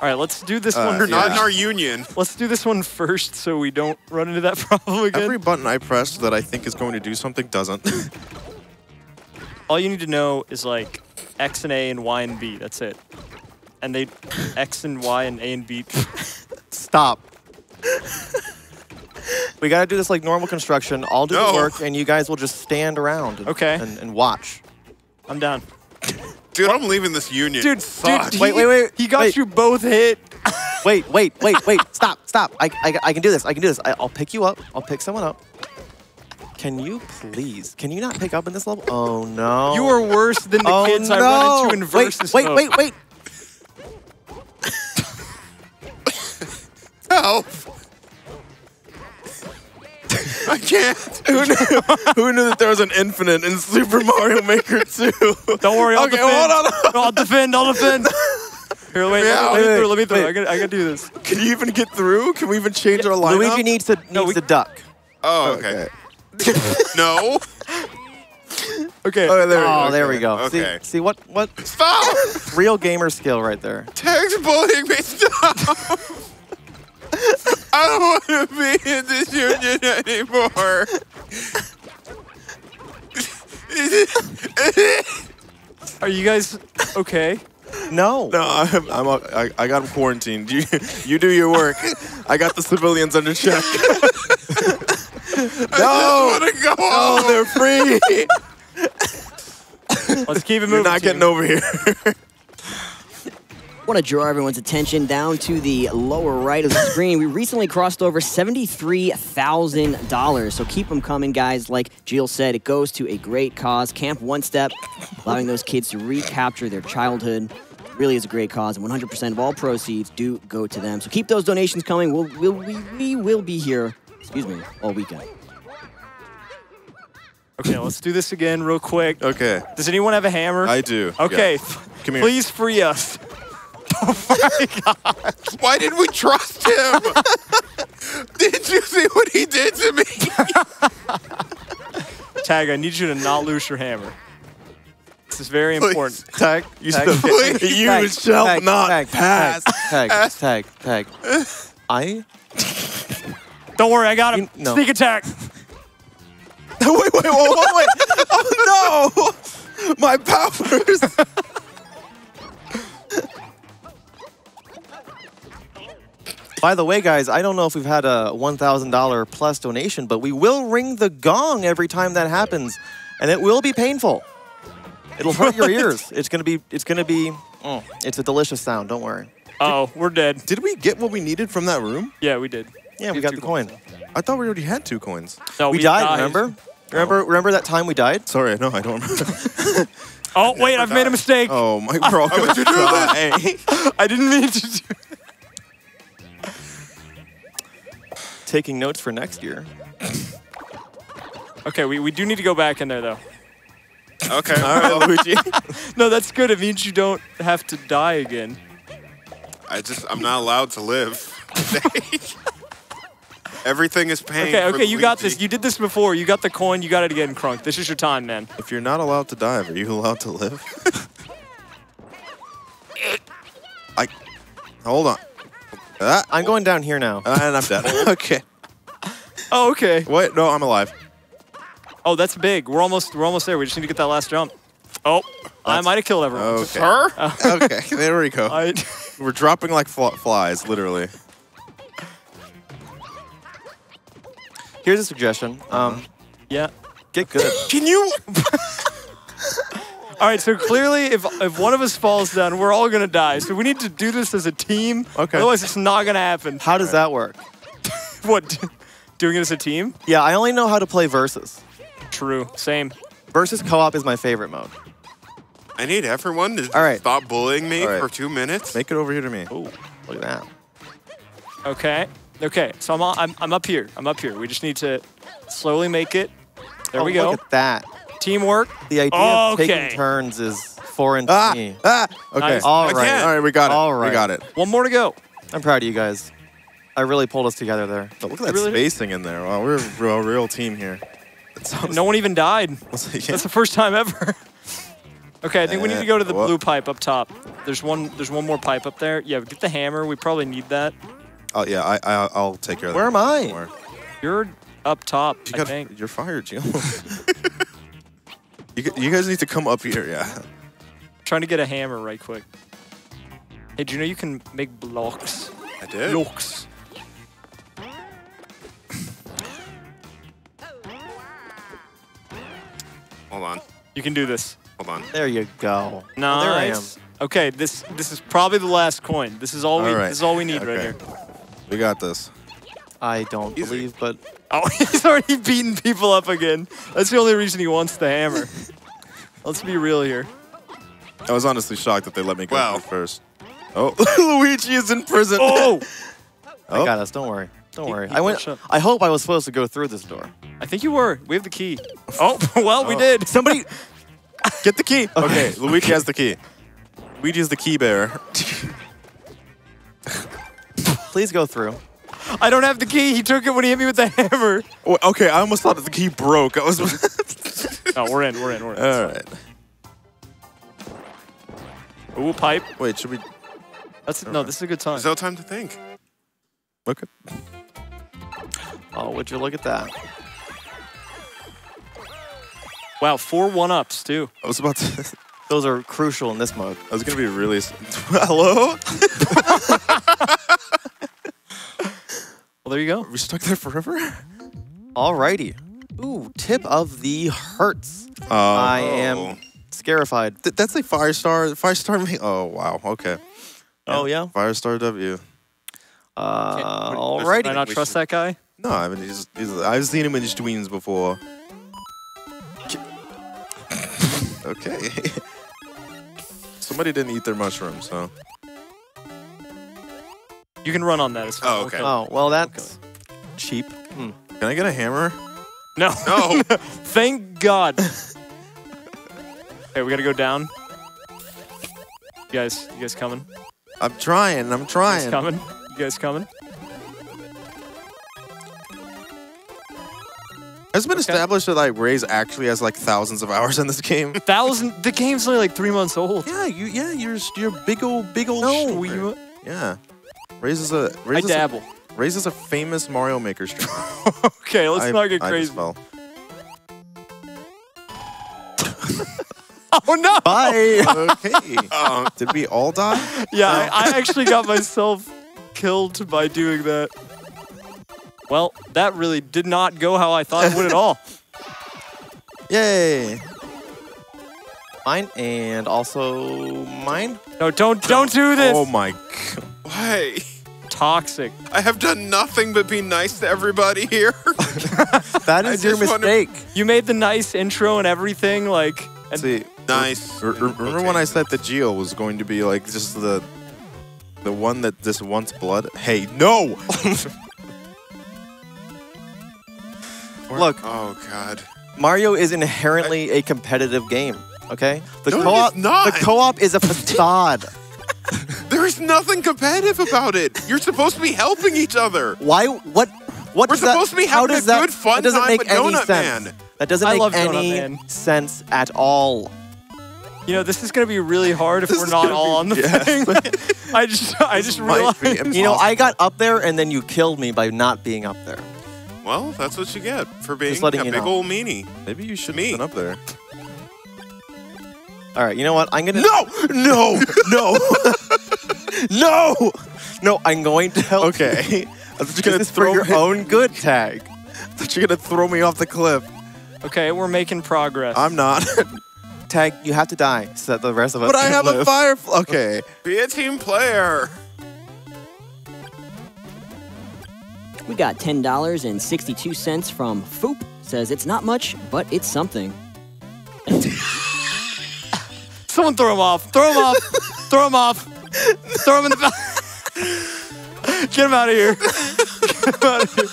All right, let's do this one. We're not in our union. Let's do this one first so we don't run into that problem again. Every button I press that I think is going to do something doesn't. All you need to know is like X and A and Y and B. That's it. And they X and Y and A and B. Stop. We got to do this like normal construction. I'll do the work and you guys will just stand around and watch. I'm down. Dude, I'm leaving this union. Dude, wait. He got you both hit. Wait. Stop. I can do this. I'll pick you up. I'll pick someone up. Can you not pick up in this level? Oh, no. You are worse than the kids I wanted to inverse this level. Wait. Help. I can't. Who knew that there was an infinite in Super Mario Maker 2? Don't worry, I'll defend. Hold on. I'll defend. Here, wait, let me through. I gotta do this. Can you even get through? Can we even change our lineup? Luigi needs to duck. Oh, okay. No. Okay. Oh, there we go. Okay. See what? Stop! Real gamer skill right there. Text bullying me. Stop. I don't want to be in this union anymore. Are you guys okay? No, I got them quarantined. You do your work. I got the civilians under check. I just want to go home. They're free. Let's keep it moving. You're not getting over here. Want to draw everyone's attention down to the lower right of the screen. We recently crossed over $73,000, so keep them coming, guys. Like Jill said, it goes to a great cause. Camp One Step, allowing those kids to recapture their childhood. Really is a great cause, and 100% of all proceeds do go to them. So keep those donations coming. We will be here, excuse me, all weekend. Okay, let's do this again real quick. Okay. Does anyone have a hammer? I do. Okay. Yeah. Come here. Please free us. Oh my God. Why didn't we trust him? Did you see what he did to me? Tag, I need you to not lose your hammer. This is very important. Tag, you still get it. You shall not pass. Tag. Don't worry, I got him. No. Sneak attack. Wait, wait. Oh no! My powers! By the way, guys, I don't know if we've had a $1,000 plus donation, but we will ring the gong every time that happens, and it will be painful. It'll hurt your ears. It's gonna be. Oh, it's a delicious sound. Don't worry. Oh, we're dead. Did we get what we needed from that room? Yeah, we did. Yeah, we got the coin. I thought we already had 2 coins. No, we died. Remember? Remember that time we died? Sorry, no, I don't remember. Oh wait, I've made a mistake. Oh my God! Why would you do that? I didn't mean to do that. Taking notes for next year. Okay, we do need to go back in there though. Okay, all right, Luigi. No, that's good. It means you don't have to die again. I'm not allowed to live. Everything is pain. Okay, you got this. You did this before. You got the coin. You got it again, Crunk. This is your time, man. If you're not allowed to die, are you allowed to live? Hold on. I'm going down here now. And I'm dead. Okay. Oh, okay. Wait, no, I'm alive. Oh, that's big. We're almost there. We just need to get that last jump. Oh, I might have killed everyone. Okay. Her? Okay, there we go. We're dropping like flies, literally. Here's a suggestion. Yeah. Get good. Can you? All right. So clearly, if one of us falls down, we're all gonna die. So we need to do this as a team. Okay. Otherwise, it's not gonna happen. How does that work? What? Doing it as a team? Yeah. I only know how to play versus. True. Same. Versus co-op is my favorite mode. I need everyone to stop bullying me for 2 minutes. Make it over here to me. Oh, look at that. Okay. Okay, so I'm up here. We just need to slowly make it. There we go. Look at that. Teamwork. The idea of taking turns is foreign to me. Okay. Nice. All right, we got it. We got it. One more to go. I'm proud of you guys. I really pulled us together there. But look at that spacing in there. Wow, we're a real team here. No one even died. That's the first time ever. Okay, I think we need to go to the blue pipe up top. There's one more pipe up there. Yeah, get the hammer. We probably need that. Oh yeah, I'll take care of that. Where am I? Somewhere. You're up top. I think you're fired, Jill. You guys need to come up here, yeah. I'm trying to get a hammer right quick. Hey, do you know you can make blocks? I did. Blocks. Hold on. You can do this. Hold on. There you go. Nice. There I am. Okay, this is probably the last coin. This is all we need right here. We got this. I don't believe, but... Oh, he's already beating people up again. That's the only reason he wants the hammer. Let's be real here. I was honestly shocked that they let me go first. Oh, Luigi is in prison. Oh! I got us, don't worry. Don't worry. I hope I was supposed to go through this door. I think you were. We have the key. Oh, well, we did. Somebody... Get the key. Okay, Luigi has the key. Luigi is the key bearer. Please go through. I don't have the key. He took it when he hit me with the hammer. Okay, I almost thought that the key broke. I was. No, we're in. All right. Ooh, pipe. Wait, should we? No, this is a good time. There's no time to think. Okay. Oh, would you look at that? Wow, 4 one-ups too. I was about to. Those are crucial in this mode. I was gonna be really. Hello? Well, there you go. Are we stuck there forever? Alrighty. Ooh, tip of the hurts. Oh. I am scarified. That's a five star. Oh, wow. Okay. Oh, yeah? Firestar W. Alrighty. Did I not trust that guy? No, I mean, he's I've seen him in his tweens before. Okay. Somebody didn't eat their mushrooms, huh? You can run on that as well. Oh, okay. Oh, well, that's cheap. Hmm. Can I get a hammer? No. No. Thank God. Hey, we gotta go down. You guys coming? I'm trying. I'm trying. You guys coming? You guys coming? Has it been established that like Ray's actually has like thousands of hours in this game? Thousand? The game's only like 3 months old. Yeah, you're big old. No, you. Yeah. Ray's is a famous Mario Maker streamer. Okay, let's not get crazy. Oh no! Bye. Okay. Did we all die? Yeah, I actually got myself killed by doing that. Well, that really did not go how I thought it would at all. Yay! Mine and also mine. No, don't do this. Oh my God. Why? Toxic. I have done nothing but be nice to everybody here. That is your mistake. You made the nice intro and everything, like. And see, nice. Remember when I said the Geo was going to be like just the one that just wants blood? Hey, no. Look. Oh God. Mario is inherently a competitive game. Okay. The co-op is a facade. There is nothing competitive about it. You're supposed to be helping each other. Why? What? What? We're supposed to be having a good, fun time with Donut Man. That doesn't make any sense at all. You know, this is going to be really hard if we're not all on the thing. I just realized. You know, I got up there and then you killed me by not being up there. Well, that's what you get for being a big old meanie. Maybe you should have been up there. All right, you know what? I'm gonna no. I'm going to help. Okay, I'm just gonna throw your own good tag. That you're gonna throw me off the cliff. Okay, we're making progress. I'm not. Tag, you have to die so that the rest of us. But I have a firefly. Okay, be a team player. We got $10.62 from Foop. Says it's not much, but it's something. Someone throw him off. Throw him off. Throw him off. Throw him in the back. Get him out of here. Get him out of here.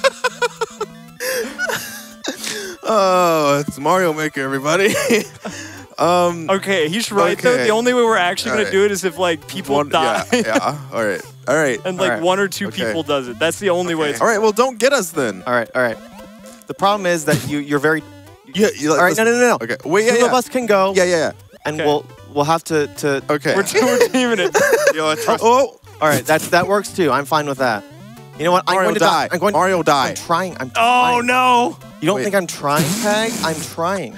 Oh, it's Mario Maker, everybody. Okay, he's right though. The only way we're actually gonna do it is if like people die. Yeah. All right. And like one or two people does it. That's the only way. All right. Well, don't get us then. All right. The problem is that you're very. Yeah. All right. No. Okay. Wait. Yeah. Two of us can go. Yeah. And we'll have to. Okay. We're teaming it. Oh. All right. That works too. I'm fine with that. You know what? I'm going to die. I'm trying. I'm trying. Oh no! You don't think I'm trying, Tag? I'm trying.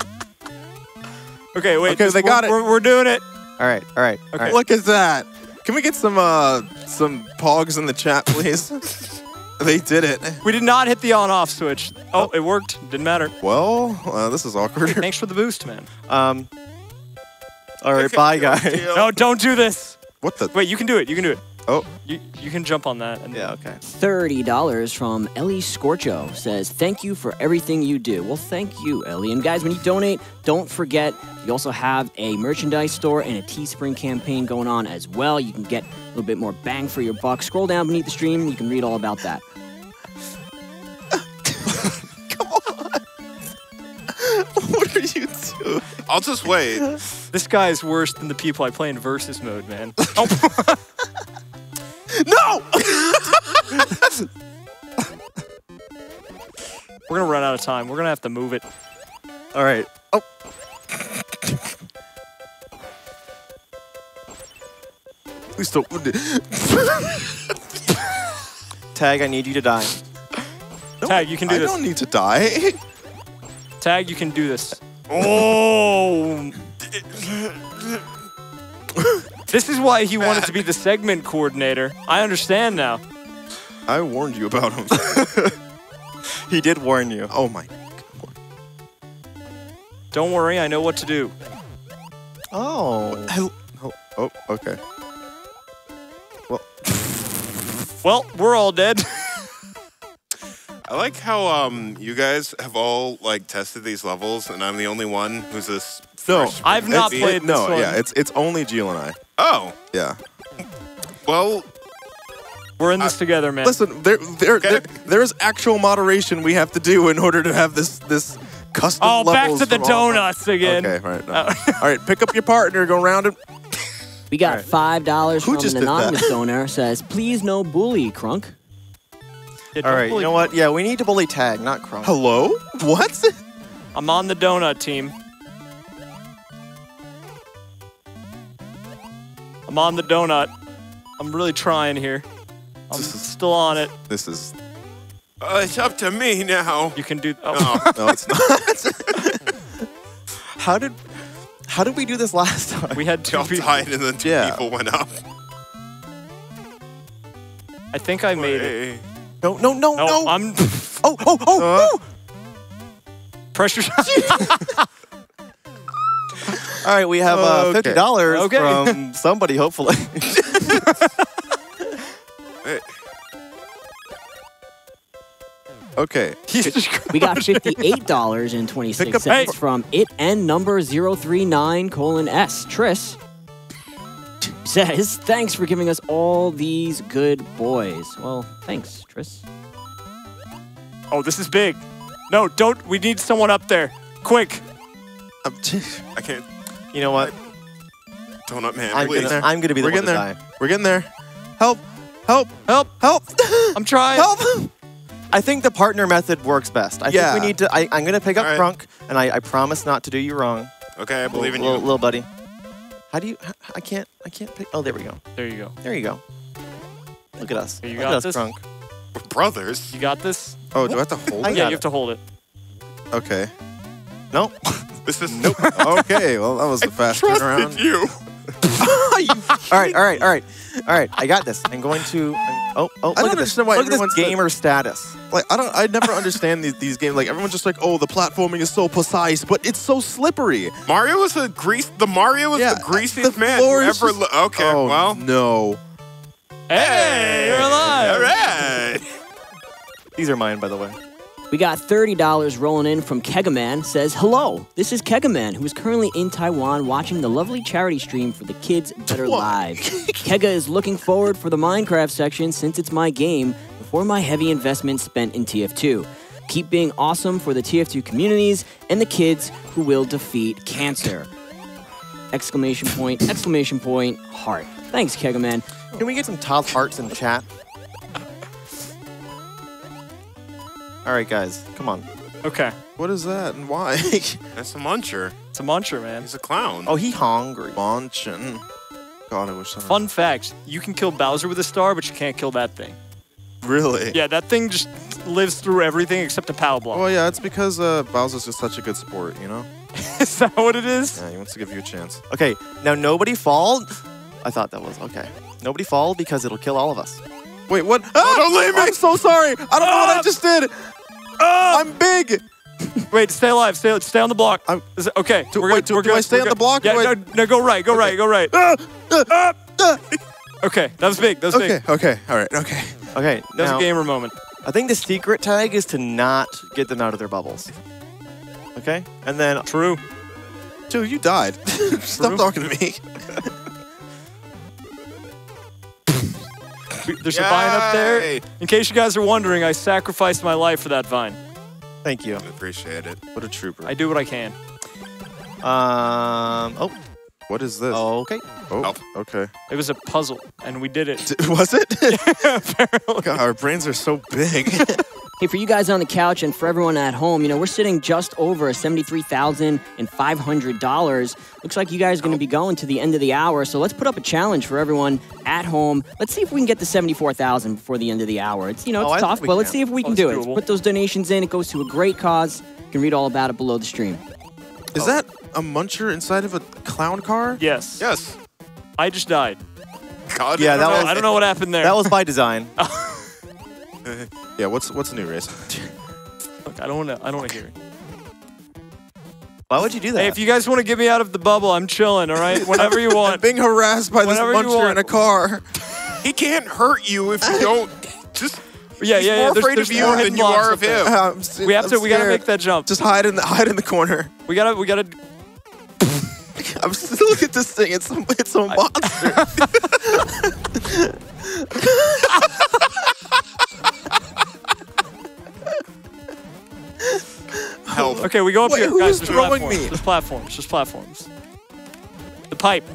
Okay, wait. Because they got it. We're doing it. All right. Okay. Look at that. Can we get some pogs in the chat, please? They did it. We did not hit the on-off switch. Oh, it worked. Didn't matter. Well, this is awkward. Thanks for the boost, man. All right, bye, guys. No, don't do this. What the? Wait, you can do it. You can do it. Oh. You can jump on that. And yeah, okay. $30 from Ellie Scorcho says, thank you for everything you do. Well, thank you, Ellie. And guys, when you donate, don't forget, you also have a merchandise store and a Teespring campaign going on as well. You can get a little bit more bang for your buck. Scroll down beneath the stream. You can read all about that. Come on. What are you doing? I'll just wait. This guy is worse than the people I play in versus mode, man. Oh. No! We're gonna run out of time. We're gonna have to move it. All right. Oh. Please don't. Tag, I need you to die. No, Tag, you can do this. I don't need to die. Tag, you can do this. Oh. This is why he wanted to be the segment coordinator. I understand now. I warned you about him. He did warn you. Oh my God. Don't worry, I know what to do. Oh. Oh, okay. Well, we're all dead. I like how you guys have all like tested these levels, and I'm the only one who's this. No, I've not played this one. No, yeah, it's only Gio and I. Oh, yeah. Well, we're in this together, man. Listen, there's actual moderation we have to do in order to have this custom levels. Oh, back to the donuts again. Okay, all right. No. All right, pick up your partner, go round and. We got $5 from an anonymous donor. Says, please no bully, Crunk. Yeah, all right, you know what? Yeah, we need to bully Tag, not Crunk. Hello? What? I'm on the donut team. I'm on the donut. I'm really trying here. I'm still on it. This is... it's up to me now. You can do... Oh. No, it's not. How did we do this last time? We had two people. Died and then two people went up. I think I made it. No, no, no, no. I'm... Oh, oh, oh, oh! Pressure shot. All right, we have $50 from somebody, hopefully. Okay. We got $58.26 from it and number 039:S. Tris says, thanks for giving us all these good boys. Well, thanks, Tris. Oh, this is big. No, don't. We need someone up there. Quick. I can't. You know what? Donut man, I'm gonna be the one to die. We're getting there. Help! Help! Help! Help! I'm trying. Help! I think the partner method works best. I think we need to. I'm gonna pick up Crunk, and I promise not to do you wrong. Okay, I believe in you, little buddy. How do you? I can't pick. Oh, there we go. There you go. There you go. Look at us. You got this, Crunk. We're brothers. You got this. Oh, do I have to hold it? Yeah, you have to hold it. Okay. Nope. This is nope. Okay, well that was the fast turnaround. You. All right. I got this. I'm going to. I don't understand why everyone's gamer status. Like I never understand these games. Like everyone's just like, oh, the platforming is so precise, but it's so slippery. Mario is the greasiest man ever. Okay, oh, well. No. Hey, you're alive. All right. These are mine, by the way. We got $30 rolling in from Kegaman. Says, hello, this is Kegaman, who is currently in Taiwan watching the lovely charity stream for the Kids Better Lives. Kega is looking forward for the Minecraft section since it's my game before my heavy investment spent in TF2. Keep being awesome for the TF2 communities and the kids who will defeat cancer. Exclamation point, heart. Thanks, Kegaman. Can we get some top hearts in the chat? All right, guys, come on. Okay. What is that and why? That's a muncher. It's a muncher, man. He's a clown. Oh, he hungry. Munchin'. God, I wish that. Fun fact, you can kill Bowser with a star, but you can't kill that thing. Really? Yeah, that thing just lives through everything except a power block. Well, yeah, it's because Bowser's just such a good sport, you know? Is that what it is? Yeah, he wants to give you a chance. Okay, now nobody fall. I thought that was okay. Nobody fall because it'll kill all of us. Wait, what? Oh, don't leave me! I'm so sorry! I don't know what I just did! I'm big. Wait, stay alive. Stay on the block. Okay. Do I stay on the block? Yeah, no, go right. Go right. Okay, that was big. That was big. Okay. All right. Okay. That was a gamer moment. I think the secret tag is to not get them out of their bubbles. Okay. And then. True. Dude, you died. Stop talking to me. There's a vine up there. In case you guys are wondering, I sacrificed my life for that vine. Thank you. I appreciate it. What a trooper. I do what I can. What is this? Okay. Okay. It was a puzzle, and we did it. Was it? Yeah, apparently. God, our brains are so big. Hey, for you guys on the couch and for everyone at home, you know, we're sitting just over $73,500. Looks like you guys are going to be going to the end of the hour, so let's put up a challenge for everyone at home. Let's see if we can get to $74,000 before the end of the hour. It's, you know, it's tough, but let's see if we can do it. Let's put those donations in. It goes to a great cause. You can read all about it below the stream. Is that a muncher inside of a clown car? Yes. Yes. I just died. God, yeah, I don't know what happened there. That was by design. Yeah, what's the new race? Look, I don't want to hear it. Why would you do that? Hey, if you guys want to get me out of the bubble, I'm chilling, all right? Whenever you want. I'm being harassed by this muncher in a car. He can't hurt you if you don't. Just he's more afraid of you than you are of him. We gotta make that jump. Just hide in the corner. We gotta. I'm still looking at this thing. It's a monster. Help. Okay, we go up here. Guys, there's platforms. There's platforms. The pipe.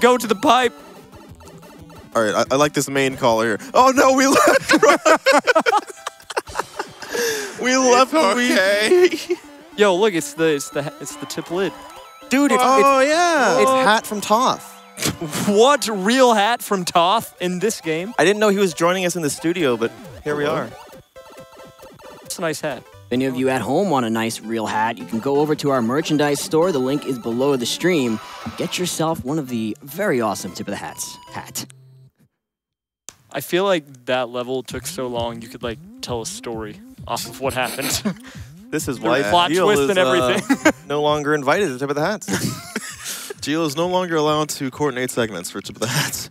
Go to the pipe. All right, I like this main caller here. Oh no, we left. We left. Okay. Yo, look, it's the tip lid. Dude, it's Hat from Toth. What real Hat from Toth in this game? I didn't know he was joining us in the studio, but here we are. It's a nice hat. If any of you at home want a nice real hat, you can go over to our merchandise store. The link is below the stream. Get yourself one of the very awesome Tip of the Hats hat. I feel like that level took so long, you could like tell a story off of what happened. This is why Gio is no longer invited to Tip of the Hats. Gio is no longer allowed to coordinate segments for Tip of the Hats.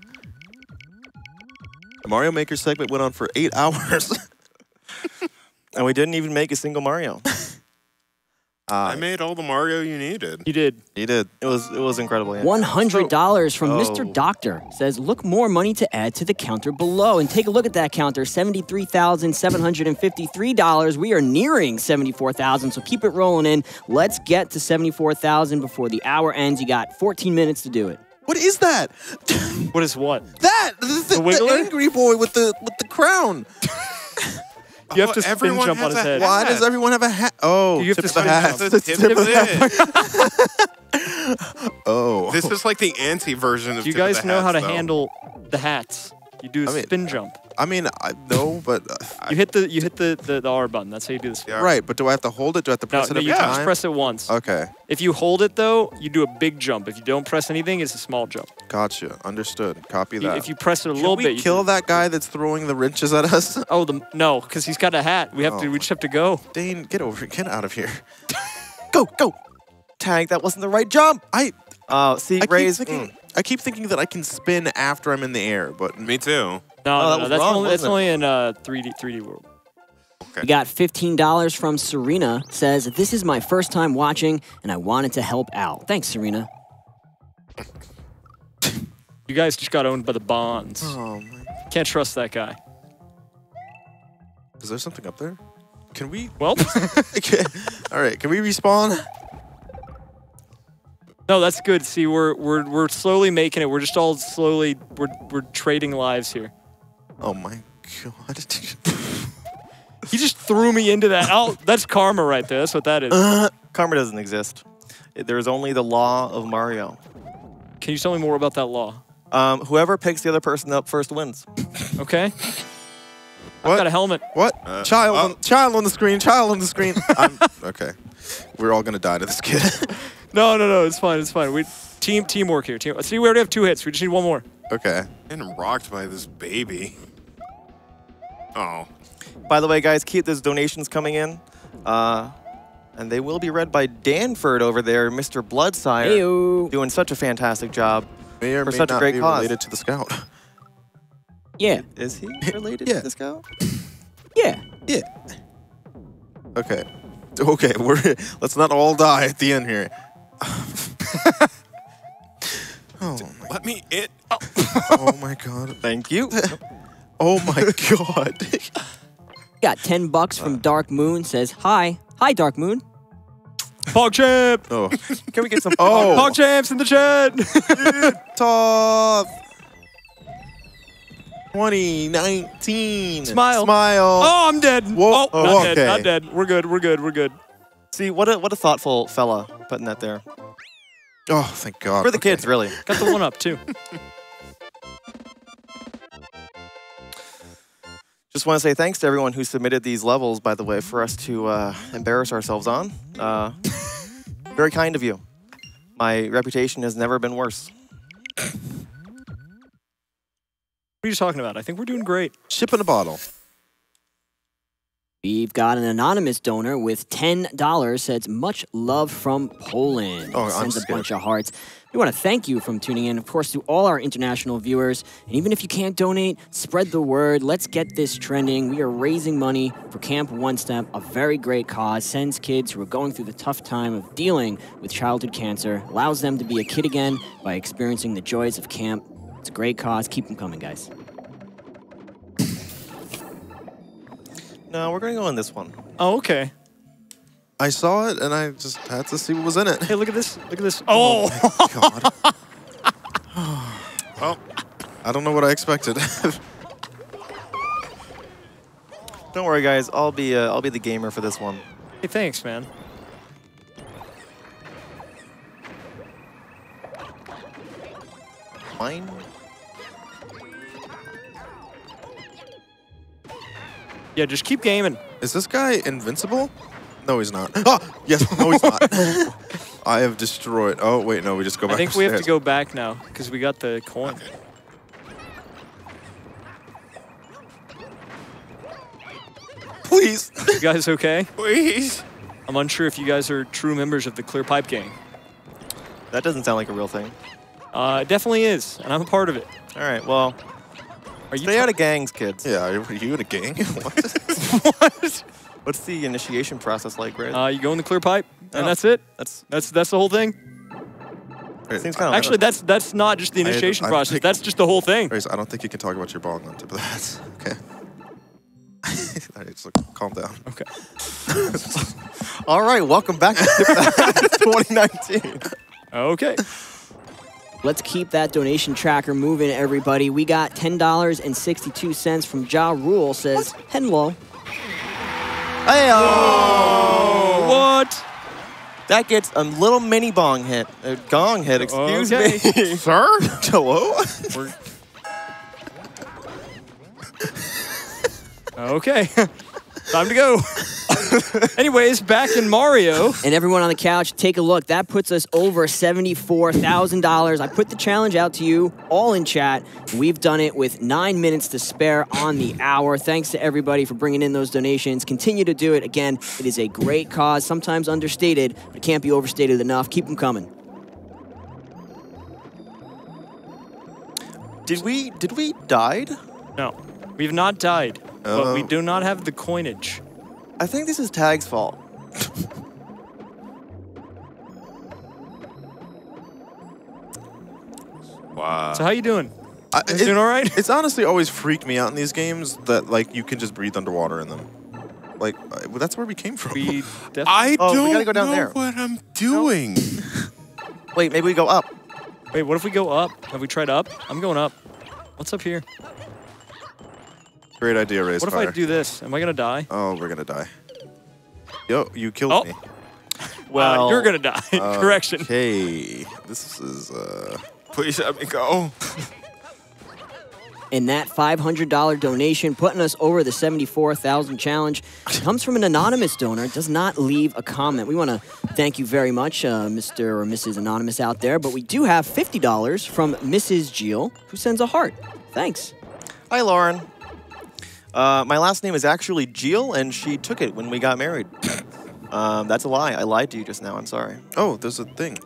The Mario Maker segment went on for 8 hours. And we didn't even make a single Mario. I made all the Mario you needed. You did. You did. It was incredible. Yeah. $100 from Mr. Doctor says, look more money to add to the counter below. And take a look at that counter, $73,753. We are nearing $74,000, so keep it rolling in. Let's get to $74,000 before the hour ends. You got 14 minutes to do it. What is that? What is what? That! The angry boy with the crown. You have to spin jump on his head. Why does everyone have a hat? Oh, you have to spin jump. Oh. This is like the anti version of. Do you guys know how to handle the hats? You do a spin jump. I mean, no, but you hit the R button. That's how you do this. Yeah. Right, but do I have to hold it? Do I have to press it? No, you just press it once. Okay. If you hold it though, you do a big jump. If you don't press anything, it's a small jump. Gotcha. Understood. Copy that. If you press it a little bit, you kill that guy that's throwing the wrenches at us. Oh, no, because he's got a hat. We just have to go. Dane, get out of here. Go. Tag. That wasn't the right jump. I keep thinking that I can spin after I'm in the air, but me too. No, that's only in 3D World. Okay. You got $15 from Serena, says, this is my first time watching, and I wanted to help out. Thanks, Serena. You guys just got owned by the Bonds. Oh, man. Can't trust that guy. Is there something up there? Can we? Well. Okay. All right, can we respawn? No, that's good. See, we're slowly making it. We're just all slowly we're trading lives here. Oh my god! He just threw me into that. Oh, that's karma right there. That's what that is. Karma doesn't exist. There is only the law of Mario. Can you tell me more about that law? Whoever picks the other person up first wins. Okay. What? I've got a helmet. What? Child on the screen. Child on the screen. Okay. We're all gonna die to this kid. No, it's fine, We teamwork here. See, we already have 2 hits. We just need 1 more. Okay. And rocked by this baby. Oh. By the way, guys, keep those donations coming in, and they will be read by Danford over there, Mr. Bloodsire, Heyo. Doing such a fantastic job for such a great cause. Related to the Scout. Yeah. Is he related to the Scout? Yeah. Yeah. Okay. Okay, let's not all die at the end here. Oh my god. Thank you. Oh my god. Got $10 from Dark Moon, says hi. Hi, Dark Moon. Pog champ! Oh. Can we get some Pog champs in the chat? Top 2019. Smile. Oh, I'm dead. Whoa. Oh, not dead. We're good. See, what a thoughtful fella putting that there. Oh, thank God. For the kids, really. Got the 1-up, too. Just want to say thanks to everyone who submitted these levels, by the way, for us to embarrass ourselves on. Very kind of you. My reputation has never been worse. What are you talking about? I think we're doing great. Ship in a bottle. We've got an anonymous donor with $10. Says much love from Poland. Oh, sends a bunch of hearts. We want to thank you for tuning in, of course, to all our international viewers. And even if you can't donate, spread the word. Let's get this trending. We are raising money for Camp One Step, a very great cause. Sends kids who are going through the tough time of dealing with childhood cancer, allows them to be a kid again by experiencing the joys of camp. It's a great cause. Keep them coming, guys. No, we're going to go on this one. Oh, okay. I saw it, and I just had to see what was in it. Hey, look at this. Look at this. Oh, oh my God. Well, I don't know what I expected. Don't worry, guys. I'll be the gamer for this one. Hey, thanks, man. Mine? Yeah, just keep gaming. Is this guy invincible? No, he's not. Oh, yes. No, he's not. I have destroyed. Oh, wait, no, we just go back. I think upstairs. We have to go back now because we got the coin. Okay. Please. You guys okay? Please. I'm unsure if you guys are true members of the Clear Pipe Gang. That doesn't sound like a real thing. It definitely is, and I'm a part of it. All right, well, are you stay out of gangs, kids. Yeah, are you in a gang? What? What? What's the initiation process like, Ray? You go in the clear pipe, and that's it. That's the whole thing. Actually, that's not just the initiation process. That's just the whole thing. I don't think you can talk about your bong on Tip of the Hats. Okay. All right, so calm down. Okay. All right, welcome back to Tip of the Hats 2019. Okay. Let's keep that donation tracker moving, everybody. We got $10.62 from Ja Rule. Says Henlo. Hey-oh! What? That gets a little mini bong hit. A gong hit, excuse me. Sir? Hello? Okay. Time to go. Anyways, back in Mario. And everyone on the couch, take a look. That puts us over $74,000. I put the challenge out to you, all in chat. We've done it with 9 minutes to spare on the hour. Thanks to everybody for bringing in those donations. Continue to do it. Again, it is a great cause, sometimes understated, but it can't be overstated enough. Keep them coming. Did we died? No, we've not died, but we do not have the coinage. I think this is Tag's fault. Wow. So how you doing? Doing all right? It's honestly always freaked me out in these games that like you can just breathe underwater in them. Like well, that's where we came from. I don't know what I'm doing. No. Wait, maybe we go up. Wait, what if we go up? Have we tried up? I'm going up. What's up here? Great idea, Raise Fire. What if I do this? Am I gonna die? Oh, we're gonna die. Yo, you killed me. Well, you're gonna die. Correction. Hey, this is please let me go. And that $500 donation, putting us over the $74,000 challenge, comes from an anonymous donor. Does not leave a comment. We want to thank you very much, Mr. or Mrs. Anonymous out there. But we do have $50 from Mrs. Geel, who sends a heart. Thanks. Hi, Lauren. My last name is actually Geel, and she took it when we got married. That's a lie. I lied to you just now. I'm sorry. Oh, there's a thing.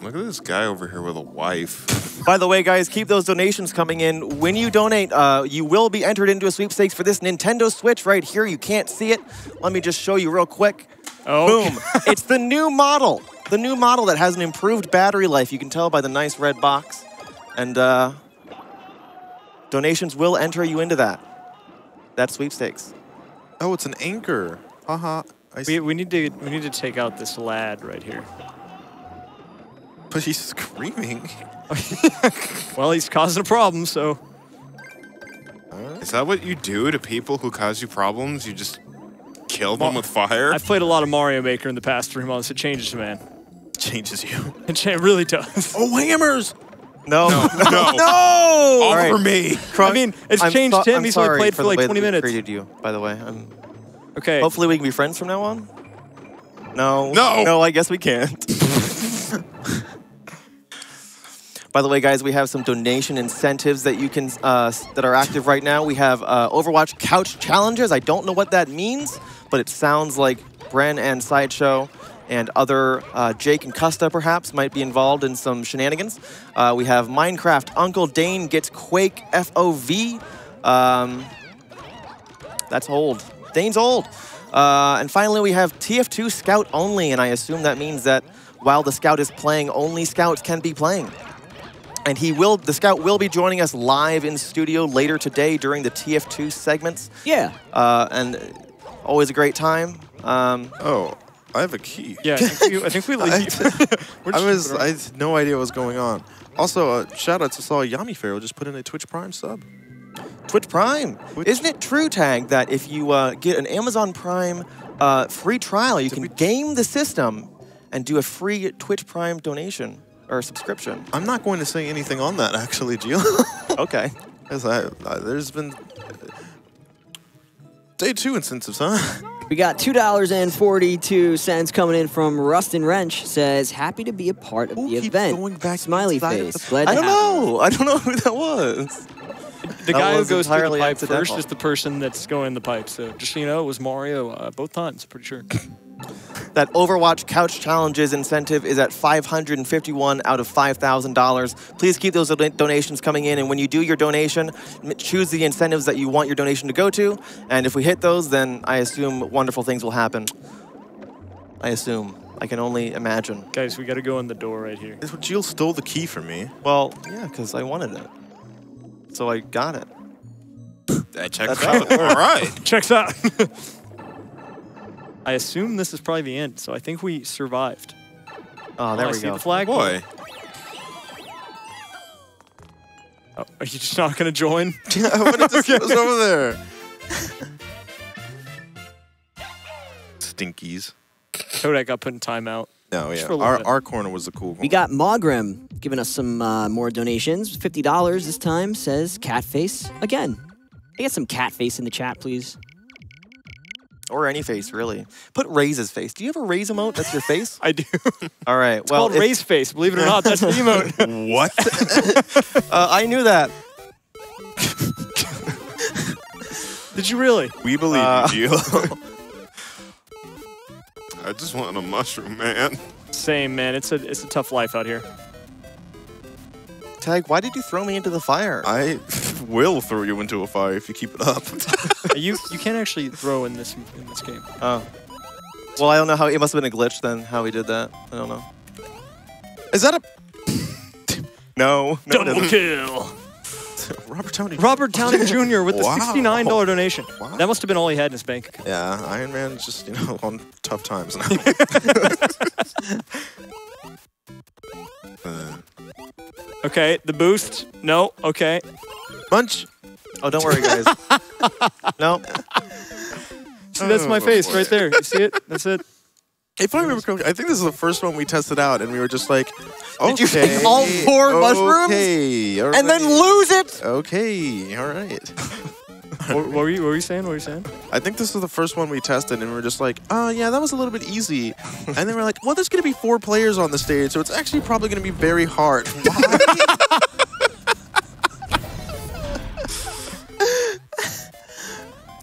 Look at this guy over here with a wife. By the way, guys, keep those donations coming in. When you donate, you will be entered into a sweepstakes for this Nintendo Switch right here. You can't see it. Let me just show you real quick. Oh. Boom. It's the new model. The new model that has an improved battery life. You can tell by the nice red box. And donations will enter you into that. That's sweepstakes. Oh, it's an anchor. Haha. We need to take out this lad right here. But he's screaming. Well, he's causing a problem, so. Is that what you do to people who cause you problems? You just kill them with fire? I've played a lot of Mario Maker in the past 3 months. It changes, man. Changes you. It really does. Oh, hammers! No, no, no! No! All right. For me. I mean, it's changed him. He's only played for like 20 minutes. Treated you, by the way. Okay. Hopefully, we can be friends from now on. No. No. No, I guess we can't. By the way, guys, we have some donation incentives that you can that are active right now. We have Overwatch couch challenges. I don't know what that means, but it sounds like Bren and Sideshow. and other Jake and Custa, perhaps, might be involved in some shenanigans. We have Minecraft Uncle Dane gets Quake FOV. That's old. Dane's old. And finally, we have TF2 Scout only, and I assume that means that while the Scout is playing, only Scouts can be playing. And he will, the Scout will be joining us live in studio later today during the TF2 segments. Yeah. And always a great time. Oh, I have a key. Yeah, I think we leave. I had no idea what was going on. Also, shout out to Saul Yami Pharaoh just put in a Twitch Prime sub. Twitch Prime. Twitch. Isn't it true, Tag, that if you get an Amazon Prime free trial, you can game the system and do a free Twitch Prime donation? Or subscription. I'm not going to say anything on that, actually, Gio. Okay. There's been day two incentives, huh? We got $2.42 coming in from Rustin Wrench. Says, happy to be a part of the event. Going back smiley face. Glad I don't know. I don't know who that was. The guy who goes through the pipe first is the person that's going in the pipe. So just, you know, it was Mario both times, pretty sure. That Overwatch Couch Challenges incentive is at $551 out of $5,000. Please keep those donations coming in, and when you do your donation, choose the incentives that you want your donation to go to, and if we hit those, then I assume wonderful things will happen. I assume. I can only imagine. Guys, we gotta go in the door right here. Jill stole the key from me. Well, yeah, because I wanted it. So I got it. That checks out. All right. Checks out. I assume this is probably the end, so I think we survived. Oh, there we go. I see the flag. Oh, boy. Oh, are you just not going to join? I wanted to see what's over there. Stinkies. Kodak got put in timeout. No, yeah. Our corner was the cool one. We got Mogram giving us some more donations. $50 this time, says Catface again. They get some Catface in the chat, please. Or any face, really. Put Ray's face. Do you have a Ray's emote? That's your face? I do. All right. It's called Ray's face. Believe it or not, that's the emote. What? I knew that. Did you really? We believe you. I just wanted a mushroom, man. Same, man. It's a tough life out here. Tag, why did you throw me into the fire? I will throw you into a fire if you keep it up. you can't actually throw in this game. Oh. Well, I don't know how. It must have been a glitch then, how he did that. I don't know. Is that a... No. Double kill. Robert Downey Jr. with the $69 donation. Wow. That must have been all he had in his bank account. Yeah, Iron Man's just, you know, on tough times now. Okay, the boost. No, okay. Munch. Oh, don't worry, guys. No. See, that's my face right there. You see it? That's it. If I remember correctly, I think this is the first one we tested out, and we were just like, okay, did you take all four mushrooms? Okay, all right. And then lose it? Okay, all right. What were you saying? I think this was the first one we tested, and we were just like, oh, yeah, that was a little bit easy. And then we're like, well, there's going to be four players on the stage, so it's actually probably going to be very hard. Why?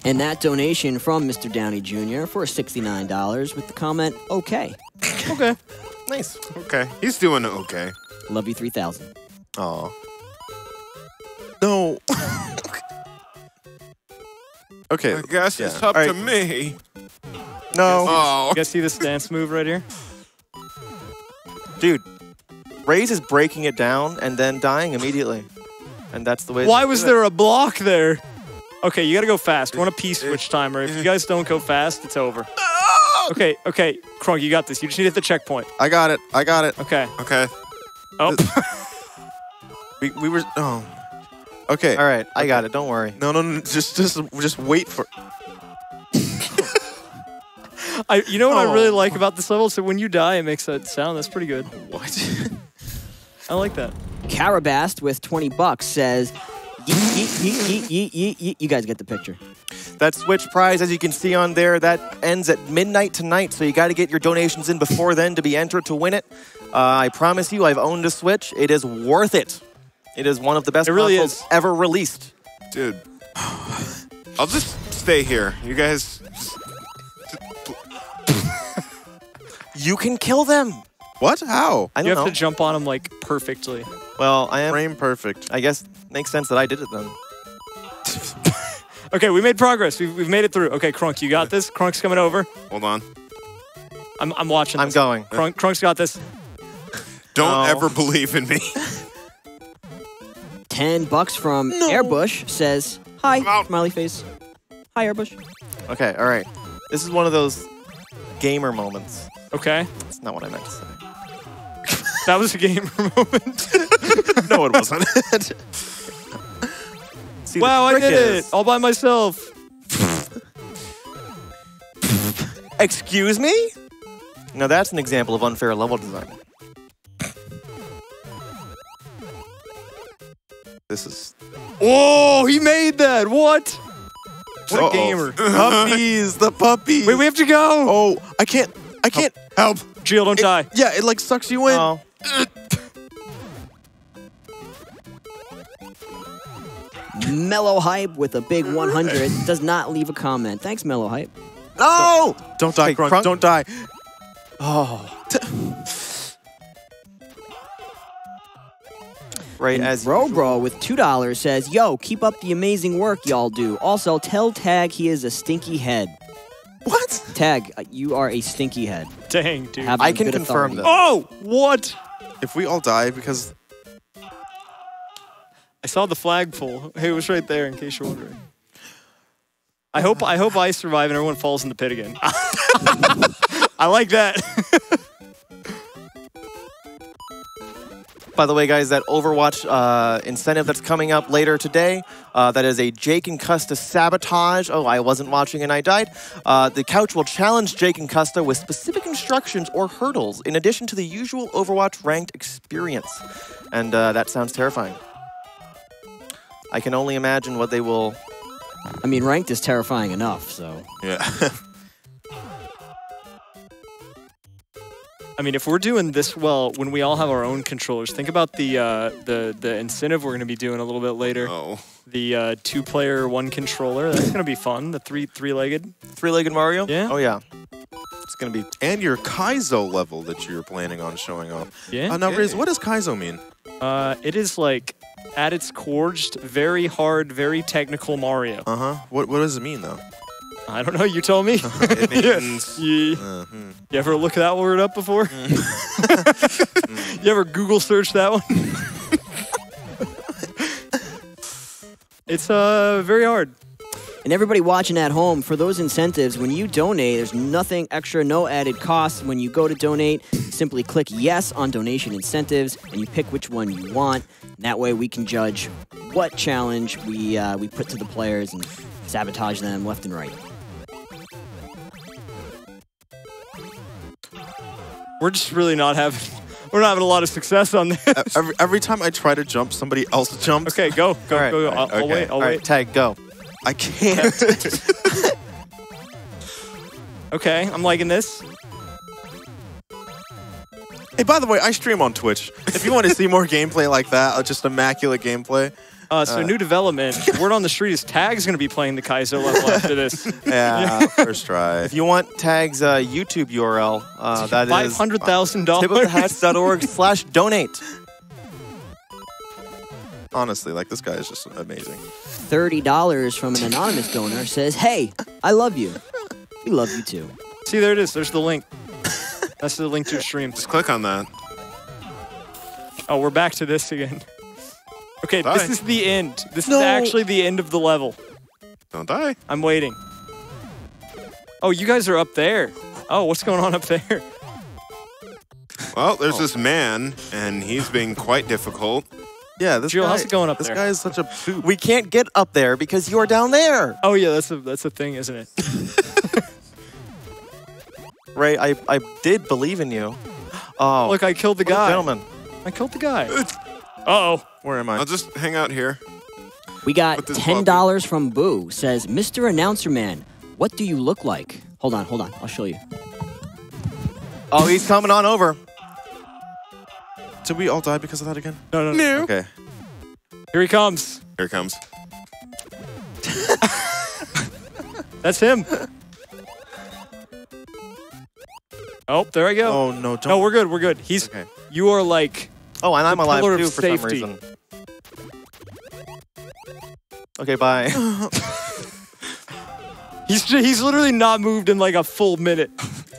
And that donation from Mr. Downey Jr. for $69 with the comment, okay. Okay. Nice. Okay. He's doing okay. Love you 3,000. Aw. No. Okay. I guess it's up to me. No. You guys see this dance move right here? Dude, Raze is breaking it down and then dying immediately. And that's the way. Why was there a block there? Okay, you gotta go fast. We're on a P-switch timer. If you guys don't go fast, it's over. Okay, okay. Krunk, you got this. You just need to hit the checkpoint. I got it. I got it. Okay. Okay. Oh. we were... Oh. Okay. All right. I got it. Don't worry. No. Just wait for... You know what I really like about this level? So when you die, it makes that sound. That's pretty good. What? I like that. Carabast with $20 says... You guys get the picture. That Switch prize, as you can see on there, that ends at midnight tonight, so you got to get your donations in before then to be entered to win it. I promise you, I've owned a Switch. It is worth it. It is one of the best consoles ever released. Dude, I'll just stay here. You guys... You can kill them. What? How? I don't know. You have to jump on them like perfectly. Well, I am frame perfect. I guess it makes sense that I did it then. Okay, we made progress. We've made it through. Okay, Krunk, you got this. Krunk's coming over. Hold on. I'm watching this. I'm going. Krunk's got this. Don't ever believe in me. $10 from Airbush says, hi, smiley face. Hi, Airbush. Okay, all right. This is one of those gamer moments. Okay. That's not what I meant to say. That was a gamer moment. No, it wasn't. See, wow, I did it all by myself. Excuse me? Now that's an example of unfair level design. This is... Oh, he made that! What? What a gamer. Puppies, the puppies. Wait, we have to go. Oh, I can't. Help. Jill, don't die. Yeah, it like sucks you in. Oh. Mellow Hype with a big 100 does not leave a comment. Thanks, Mellow Hype. No! Don't die, Krunk. Don't die. Oh. Right, and as Robro with $2 says, yo, keep up the amazing work y'all do. Also, tell Tag he is a stinky head. What? Tag, you are a stinky head. Dang, dude. I can confirm this. Oh, what? If we all die because... I saw the flagpole. It was right there in case you're wondering. I hope I survive and everyone falls in the pit again. I like that. By the way, guys, that Overwatch incentive that's coming up later today, that is a Jake and Custa sabotage. Oh, I wasn't watching and I died. The couch will challenge Jake and Custa with specific instructions or hurdles in addition to the usual Overwatch ranked experience. And that sounds terrifying. I can only imagine what they will... I mean, ranked is terrifying enough, so... Yeah. I mean, if we're doing this well when we all have our own controllers, think about the incentive we're going to be doing a little bit later. Oh. The two-player, one controller. That's going to be fun. The three-legged. Three-legged Mario? Yeah. Oh, yeah. It's going to be... And your Kaizo level that you're planning on showing off. Yeah. Now, Riz, what does Kaizo mean? It is like, at its core, just very hard, very technical Mario. Uh-huh. What does it mean, though? I don't know. You tell me. It means, you ever look that word up before? You ever Google search that one? It's very hard. And everybody watching at home, for those incentives, when you donate, there's nothing extra, no added costs. When you go to donate, simply click yes on donation incentives, and you pick which one you want. And that way, we can judge what challenge we put to the players and sabotage them left and right. We're just really not having a lot of success on this. Every time I try to jump, somebody else jumps. Okay, go, right, go. Right, I'll wait. All right, Tag, go. I can't. Okay, I'm liking this. Hey, by the way, I stream on Twitch. If you want to see more gameplay like that, just immaculate gameplay. So new development. Word on the street is Tag's going to be playing the Kaizo level after this. Yeah, first try. If you want Tag's YouTube URL, that is $500,000. tipofthehats.org/donate. Honestly, like, this guy is just amazing. $30 from an anonymous donor says, hey, I love you. We love you too. See, there it is. There's the link. That's the link to your stream. Just click on that. Oh, we're back to this again. Okay, don't this die. Is the end. This is actually the end of the level. Don't die. I'm waiting. Oh, you guys are up there. Oh, what's going on up there? Well, there's this man, and he's being quite difficult. Yeah, this Jill, guy. How's it going up there? This guy is such a poop. We can't get up there because you're down there. Oh yeah, that's a thing, isn't it? Ray, I did believe in you. Oh, look, I killed the guy, gentlemen. I killed the guy. Uh-oh. Where am I? I'll just hang out here. We got $10 from Boo. Says, Mr. Announcer Man, what do you look like? Hold on. I'll show you. Oh, he's coming on over. Did we all die because of that again? No. Okay. Here he comes. That's him. Oh, there I go. Oh, no. Don't. No, we're good. We're good. He's... Okay. You are like... Oh, and I'm alive, too, for some reason. Okay, bye. He's literally not moved in like a full minute.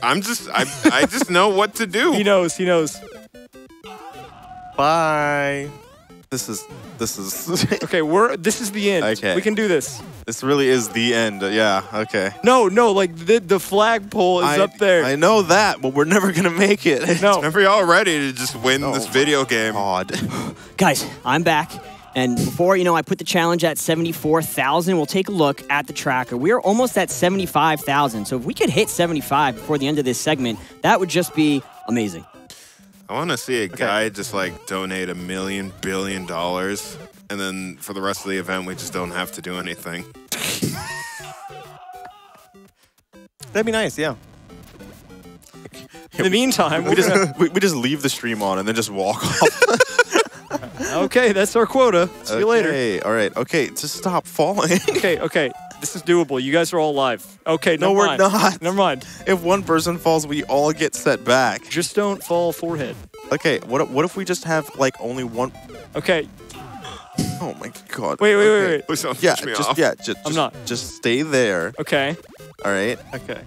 I'm just... I just know what to do. He knows. He knows. Bye. This is okay, this is the end. Okay. We can do this. This really is the end. Yeah, okay. No, like the flagpole is up there. I know that, but we're never gonna make it. No. Whenever y'all ready to just win this video game. God. Guys, I'm back. And before, you know, I put the challenge at 74,000, we'll take a look at the tracker. We are almost at 75,000. So if we could hit 75 before the end of this segment, that would just be amazing. I want to see a guy just like donate $1 billion, and then for the rest of the event, we just don't have to do anything. That'd be nice, yeah. In the meantime, we just leave the stream on and then just walk off. Okay, that's our quota. See you later. Hey, all right. Okay, just stop falling. Okay. This is doable. You guys are all alive. Okay, no, we're not. Never mind. If one person falls, we all get set back. Just don't fall forehead. Okay, what if we just have like only one? Okay. Oh my God. Wait. Please don't push me off. I'm not. Just stay there. Okay. All right. Okay.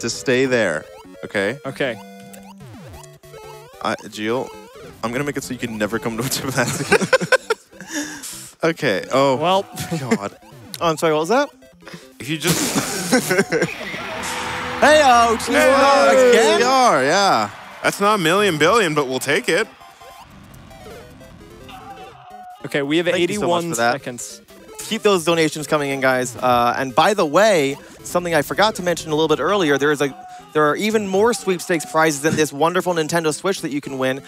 Just stay there. Okay. Okay. Jill, I'm gonna make it so you can never come to a Tip of the Hats again. Okay. Oh. Well. God. Oh, I'm sorry, what was that? If you just... Hey-oh! Hey, again? We are, yeah. That's not $1 million billion, but we'll take it. Okay, we have 81 seconds. Keep those donations coming in, guys. And by the way, something I forgot to mention a little bit earlier, there are even more sweepstakes prizes than this wonderful Nintendo Switch that you can win.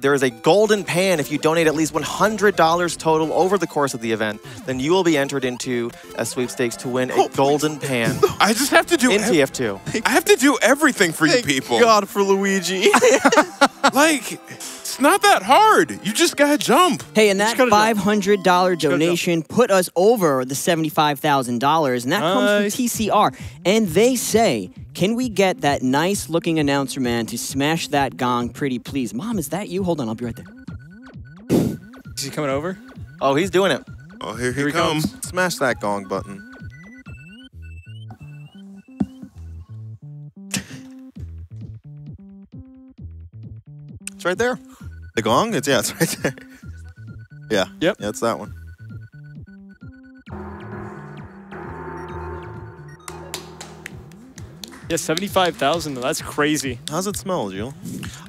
There is a golden pan. If you donate at least $100 total over the course of the event, then you will be entered into a sweepstakes to win a golden pan. I just have to do in TF2. I have to do everything for you people. Thank God for Luigi. Like, it's not that hard. You just gotta jump. Hey, and that $500 donation put us over the $75,000, and that comes from TCR. And they say, can we get that nice-looking announcer man to smash that gong pretty please? Mom, is that you? Hold on, I'll be right there. Is he coming over? Oh, he's doing it. Oh, here he comes. Smash that gong button. It's right there. The gong? It's right there. Yeah. Yep. Yeah, it's that one. Yeah, 75,000. That's crazy. How's it smell, Jill?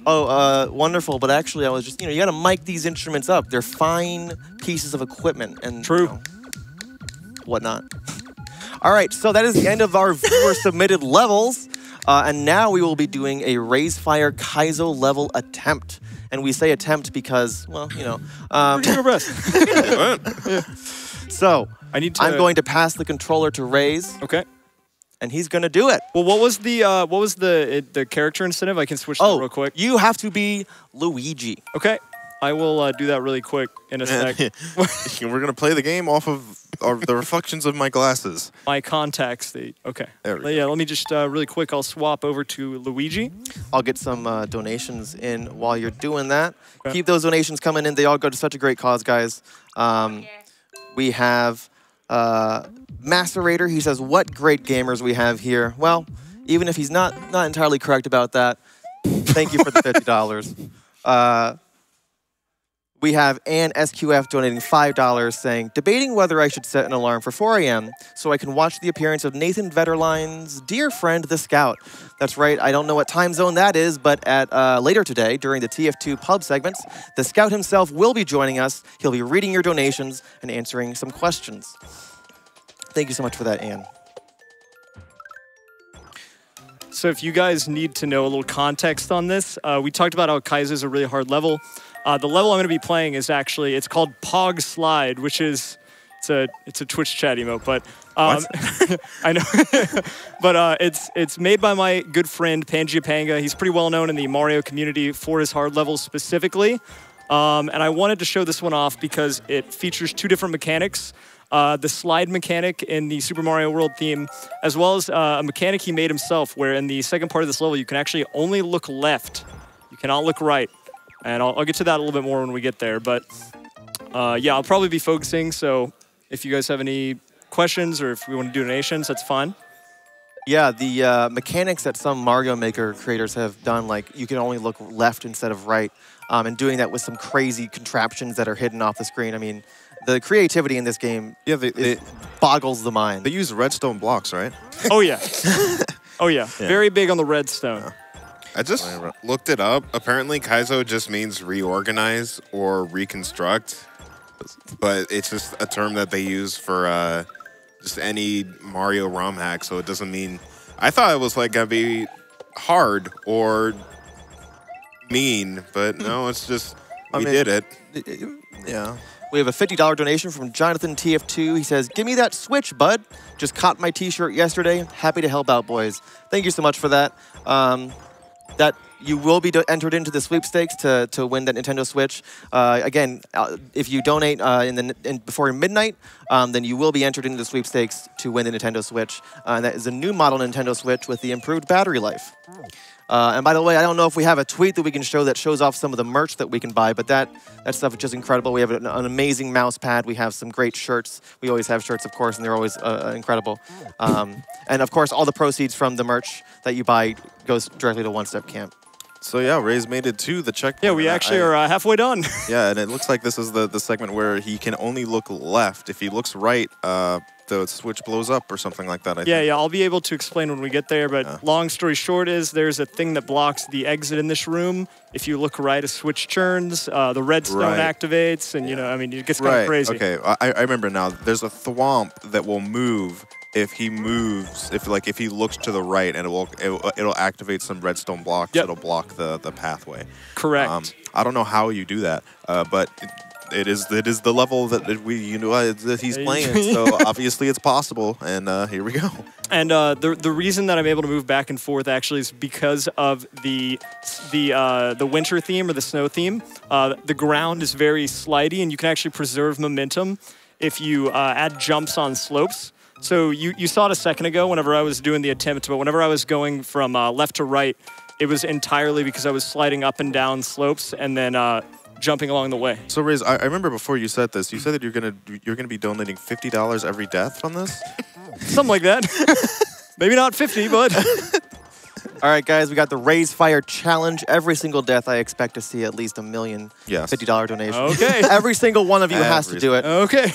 Oh, wonderful. But actually, I was just, you got to mic these instruments up. They're fine pieces of equipment and whatnot. All right, so that is the end of our viewer-submitted levels. And now we will be doing a Raise Fire Kaizo level attempt. And we say attempt because, well, we're doing our best. Yeah. So, I'm going to pass the controller to Raise. Okay. And he's gonna do it. Well, what was the character incentive? I can switch that real quick. You have to be Luigi. Okay, I will do that really quick in a sec. We're gonna play the game off of the reflections of my glasses. My contact state. Okay. There we go. Yeah, let me just really quick. I'll swap over to Luigi. I'll get some donations in while you're doing that. Okay. Keep those donations coming in. They all go to such a great cause, guys. We have. Macerator, he says, what great gamers we have here. Well, even if he's not entirely correct about that, thank you for the $50. We have Ann SQF donating $5 saying, debating whether I should set an alarm for 4 a.m. so I can watch the appearance of Nathan Vetterline's dear friend, the Scout. That's right, I don't know what time zone that is, but at later today, during the TF2 pub segments, the Scout himself will be joining us. He'll be reading your donations and answering some questions. Thank you so much for that, Ann. So if you guys need to know a little context on this, we talked about how Kaizo is a really hard level. The level I'm going to be playing is actually, it's called Pog Slide, which is, it's a Twitch chat emote, but, I know, but it's made by my good friend, Panga. He's pretty well known in the Mario community for his hard levels specifically. And I wanted to show this one off because it features two different mechanics. The slide mechanic in the Super Mario World theme, as well as a mechanic he made himself, where in the second part of this level, you can actually only look left. You cannot look right. And I'll get to that a little bit more when we get there. But yeah, I'll probably be focusing. So if you guys have any questions or if we want to do donations, that's fine. Yeah, the mechanics that some Mario Maker creators have done, like you can only look left instead of right, and doing that with some crazy contraptions that are hidden off the screen. I mean, the creativity in this game boggles the mind. They use redstone blocks, right? Oh, yeah. Oh, yeah. Yeah. Very big on the redstone. Yeah. I just looked it up. Apparently, Kaizo just means reorganize or reconstruct, but it's just a term that they use for... just any Mario ROM hack, so it doesn't mean... I thought it was like gonna be hard or mean, but no, it's just, I mean, we did it. Yeah. We have a $50 donation from Jonathan TF2. He says, "Give me that Switch, bud. Just caught my t-shirt yesterday. Happy to help out, boys." Thank you so much for that. You will be entered into the sweepstakes to win that Nintendo Switch. Again, if you donate before midnight, then you will be entered into the sweepstakes to win the Nintendo Switch. That is a new model Nintendo Switch with the improved battery life. And by the way, I don't know if we have a tweet that we can show that shows off some of the merch that we can buy, but that stuff is just incredible. We have an amazing mouse pad. We have some great shirts. We always have shirts, of course, and they're always incredible. And of course, all the proceeds from the merch that you buy goes directly to One Step Camp. So yeah, Ray's made it to the checkpoint. Yeah, we actually are halfway done. Yeah, and it looks like this is the segment where he can only look left. If he looks right, the switch blows up or something like that, I think. Yeah, I'll be able to explain when we get there, but long story short is there's a thing that blocks the exit in this room. If you look right, a switch churns, the redstone activates, and you know, I mean, it gets kind of crazy. Okay, I remember now. There's a thwomp that will move if he moves, if he looks to the right, and it'll activate some redstone blocks. Yep. It'll block the pathway. Correct. I don't know how you do that, but it is the level that he's playing. So obviously it's possible, and here we go. And the reason that I'm able to move back and forth actually is because of the winter theme or the snow theme. The ground is very slidey, and you can actually preserve momentum if you add jumps on slopes. So you saw it a second ago whenever I was doing the attempt, but whenever I was going from left to right, it was entirely because I was sliding up and down slopes and then jumping along the way. So Riz, I remember before you said this, you said that you're gonna be donating $50 every death on this? Something like that. Maybe not 50, but... All right, guys, we got the Raise Fire Challenge. Every single death, I expect to see at least a million $50 donations. Okay. Every single one of you has to do it. Okay.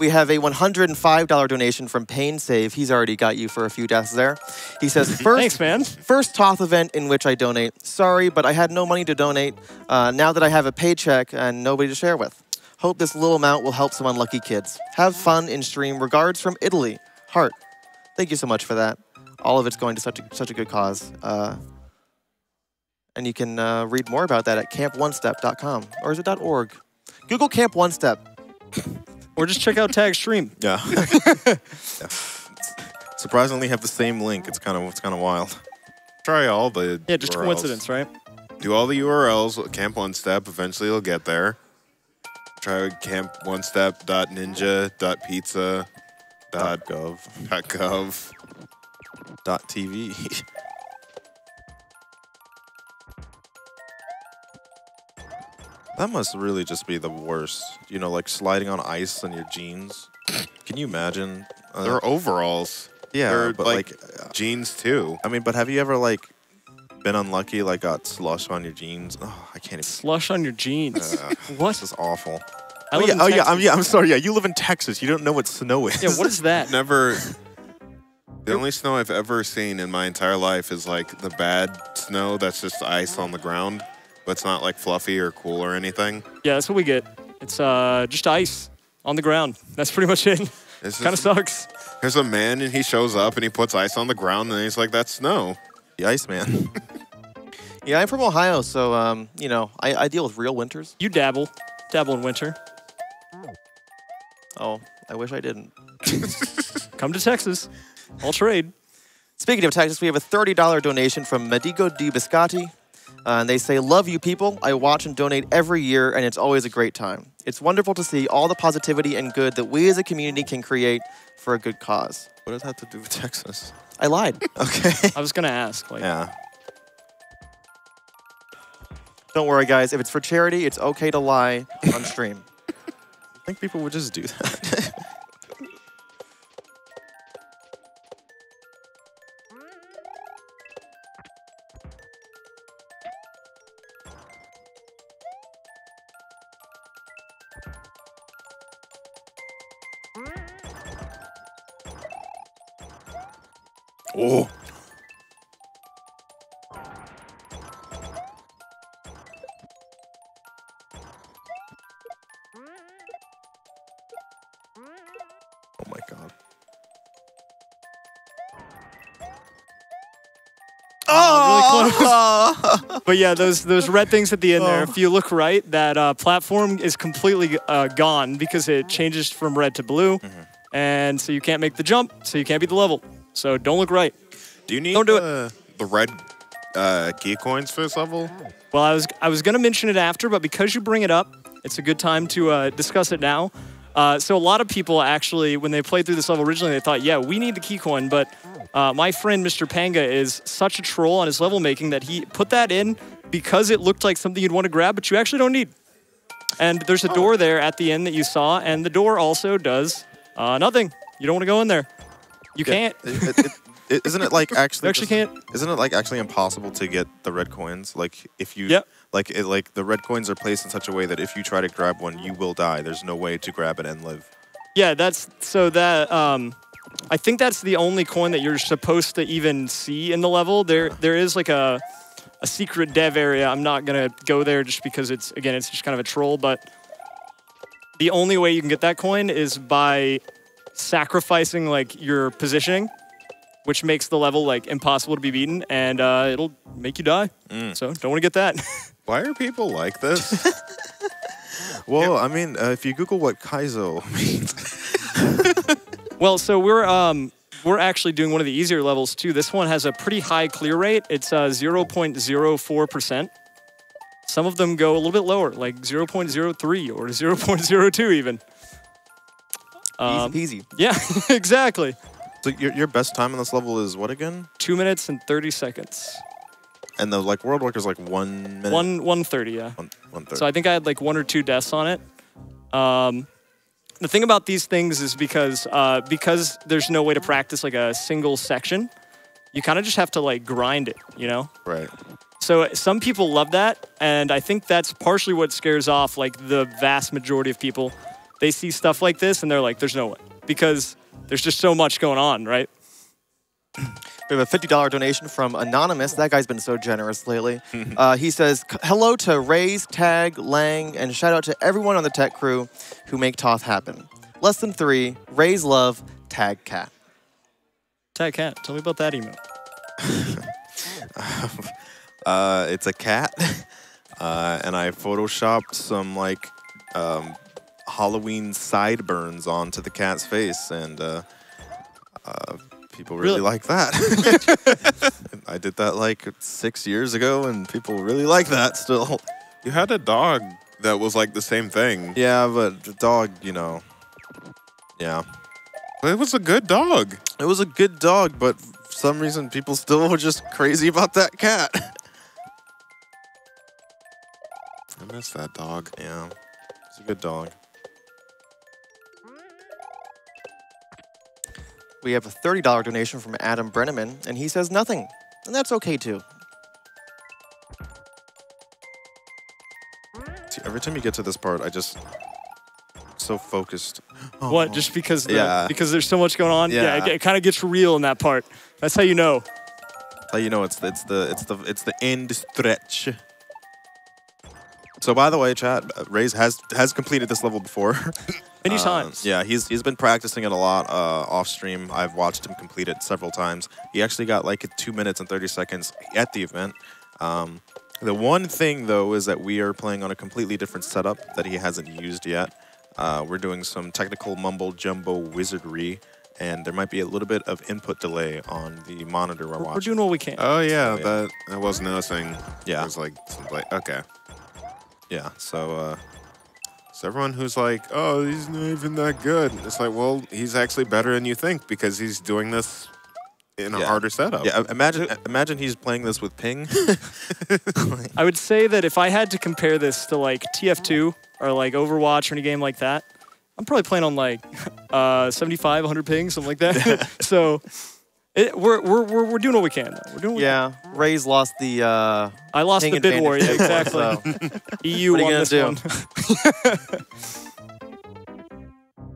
We have a $105 donation from Pain Save. He's already got you for a few deaths there. He says, "Thanks, man. First Toth event in which I donate. Sorry, but I had no money to donate. Now that I have a paycheck and nobody to share with. Hope this little amount will help some unlucky kids. Have fun in stream. Regards from Italy. Heart." Thank you so much for that. All of it's going to such a good cause. And you can read more about that at camponestep.com. Or is it .org? Google Camp One Step. Or just check out Tag Stream. Yeah. Yeah. Surprisingly have the same link. It's kind of wild. Try all the URLs. Yeah, just coincidence, right? Do all the URLs. Camp One Step. Eventually you'll get there. Try camponestep.ninja.pizza.gov. .tv. That must really just be the worst. You know, like sliding on ice in your jeans. Can you imagine? They're overalls. Yeah, they're but like jeans too. I mean, but have you ever like been unlucky, like got slush on your jeans? Oh, I can't even. Slush on your jeans? What? This is awful. I'm sorry. Yeah, you live in Texas. You don't know what snow is. Yeah, what is that? Never. The only snow I've ever seen in my entire life is like the bad snow that's just ice on the ground, but it's not like fluffy or cool or anything. Yeah, that's what we get. It's just ice on the ground. That's pretty much it. Kind of sucks. There's a man and he shows up and he puts ice on the ground and he's like, "That's snow." The ice man. Yeah, I'm from Ohio, so you know, I deal with real winters. You dabble in winter. Oh, I wish I didn't. Come to Texas. I'll trade. Speaking of Texas, we have a $30 donation from Medico Di Biscotti. And they say, love you people. I watch and donate every year, and it's always a great time. It's wonderful to see all the positivity and good that we as a community can create for a good cause. What does that have to do with Texas? I lied. Okay. I was going to ask. Like, yeah. Don't worry, guys. If it's for charity, it's okay to lie on stream. I think people would just do that. Oh. Oh my God. Oh, really close. But yeah, those red things at the end there, if you look right, that platform is completely gone because it changes from red to blue. Mm-hmm. And so you can't make the jump, so you can't beat the level. So don't look right. Do you need the red key coins for this level? Well, I was gonna mention it after, but because you bring it up, it's a good time to discuss it now. So a lot of people actually, when they played through this level originally, they thought, yeah, we need the key coin, but my friend Mr. Panga is such a troll on his level making that he put that in because it looked like something you'd want to grab, but you actually don't need. And there's a door there at the end that you saw, and the door also does nothing. You don't want to go in there. You can't. Isn't it like actually? You actually can't. Isn't it like actually impossible to get the red coins? Like if you, like the red coins are placed in such a way that if you try to grab one, you will die. There's no way to grab it and live. Yeah, that's so that. I think that's the only coin that you're supposed to even see in the level. There is like a secret dev area. I'm not gonna go there just because it's again, it's just kind of a troll. But the only way you can get that coin is by sacrificing like your positioning, which makes the level like impossible to be beaten, and it'll make you die. So don't want to get that. Why are people like this? Well, I mean, if you Google what Kaizo means. Well, so we're actually doing one of the easier levels too. This one has a pretty high clear rate. It's 0.04%. Some of them go a little bit lower, like 0.03 or 0.02 even. Easy peasy. Yeah, exactly. So your best time on this level is what again? 2 minutes and 30 seconds. And the like world record is like 1 minute. 1:30, yeah. 1:30. So I think I had like 1 or 2 deaths on it. The thing about these things is because there's no way to practice like a single section, you kind of just have to like grind it, you know? Right. So some people love that, and I think that's partially what scares off like the vast majority of people. They see stuff like this, and they're like, there's no way. Because there's just so much going on, right? We have a $50 donation from Anonymous. That guy's been so generous lately. He says, hello to Raze, Tag, Lang, and shout out to everyone on the tech crew who make Toth happen. Less than 3, Raze love, Tag Cat. Tag Cat, tell me about that email. It's a cat, and I photoshopped some, like, Halloween sideburns onto the cat's face, and people really like that. I did that like 6 years ago, and people really like that still. You had a dog that was like the same thing. Yeah, but the dog, you know, yeah. It was a good dog. It was a good dog, but for some reason people still were just crazy about that cat. I miss that dog. Yeah, it's a good dog. We have a $30 donation from Adam Brenneman, and he says nothing, and that's okay too. See, every time you get to this part, I just so focused. Oh. What? Just because? Because there's so much going on. Yeah. It kind of gets real in that part. That's how you know. That's how you know it's the end stretch. So by the way, chat, Raze has completed this level before. Many times. Yeah, he's been practicing it a lot off stream. I've watched him complete it several times. He actually got like 2 minutes and 30 seconds at the event. The one thing though is that we are playing on a completely different setup that he hasn't used yet. We're doing some technical mumble jumbo wizardry and there might be a little bit of input delay on the monitor we're watching. We're doing what we can. Oh, yeah, that I was noticing. Yeah. It was like, okay. Yeah, so, so everyone who's like, oh, he's not even that good. It's like, well, he's actually better than you think because he's doing this in a harder setup. Yeah, imagine he's playing this with ping. I would say that if I had to compare this to, like, TF2 or, like, Overwatch or any game like that, I'm probably playing on like 75, 100 ping, something like that. So we're doing what we can. Though. We're doing what we can. Ray's lost the. I lost the bid war. Yeah, exactly. So. EU won this one.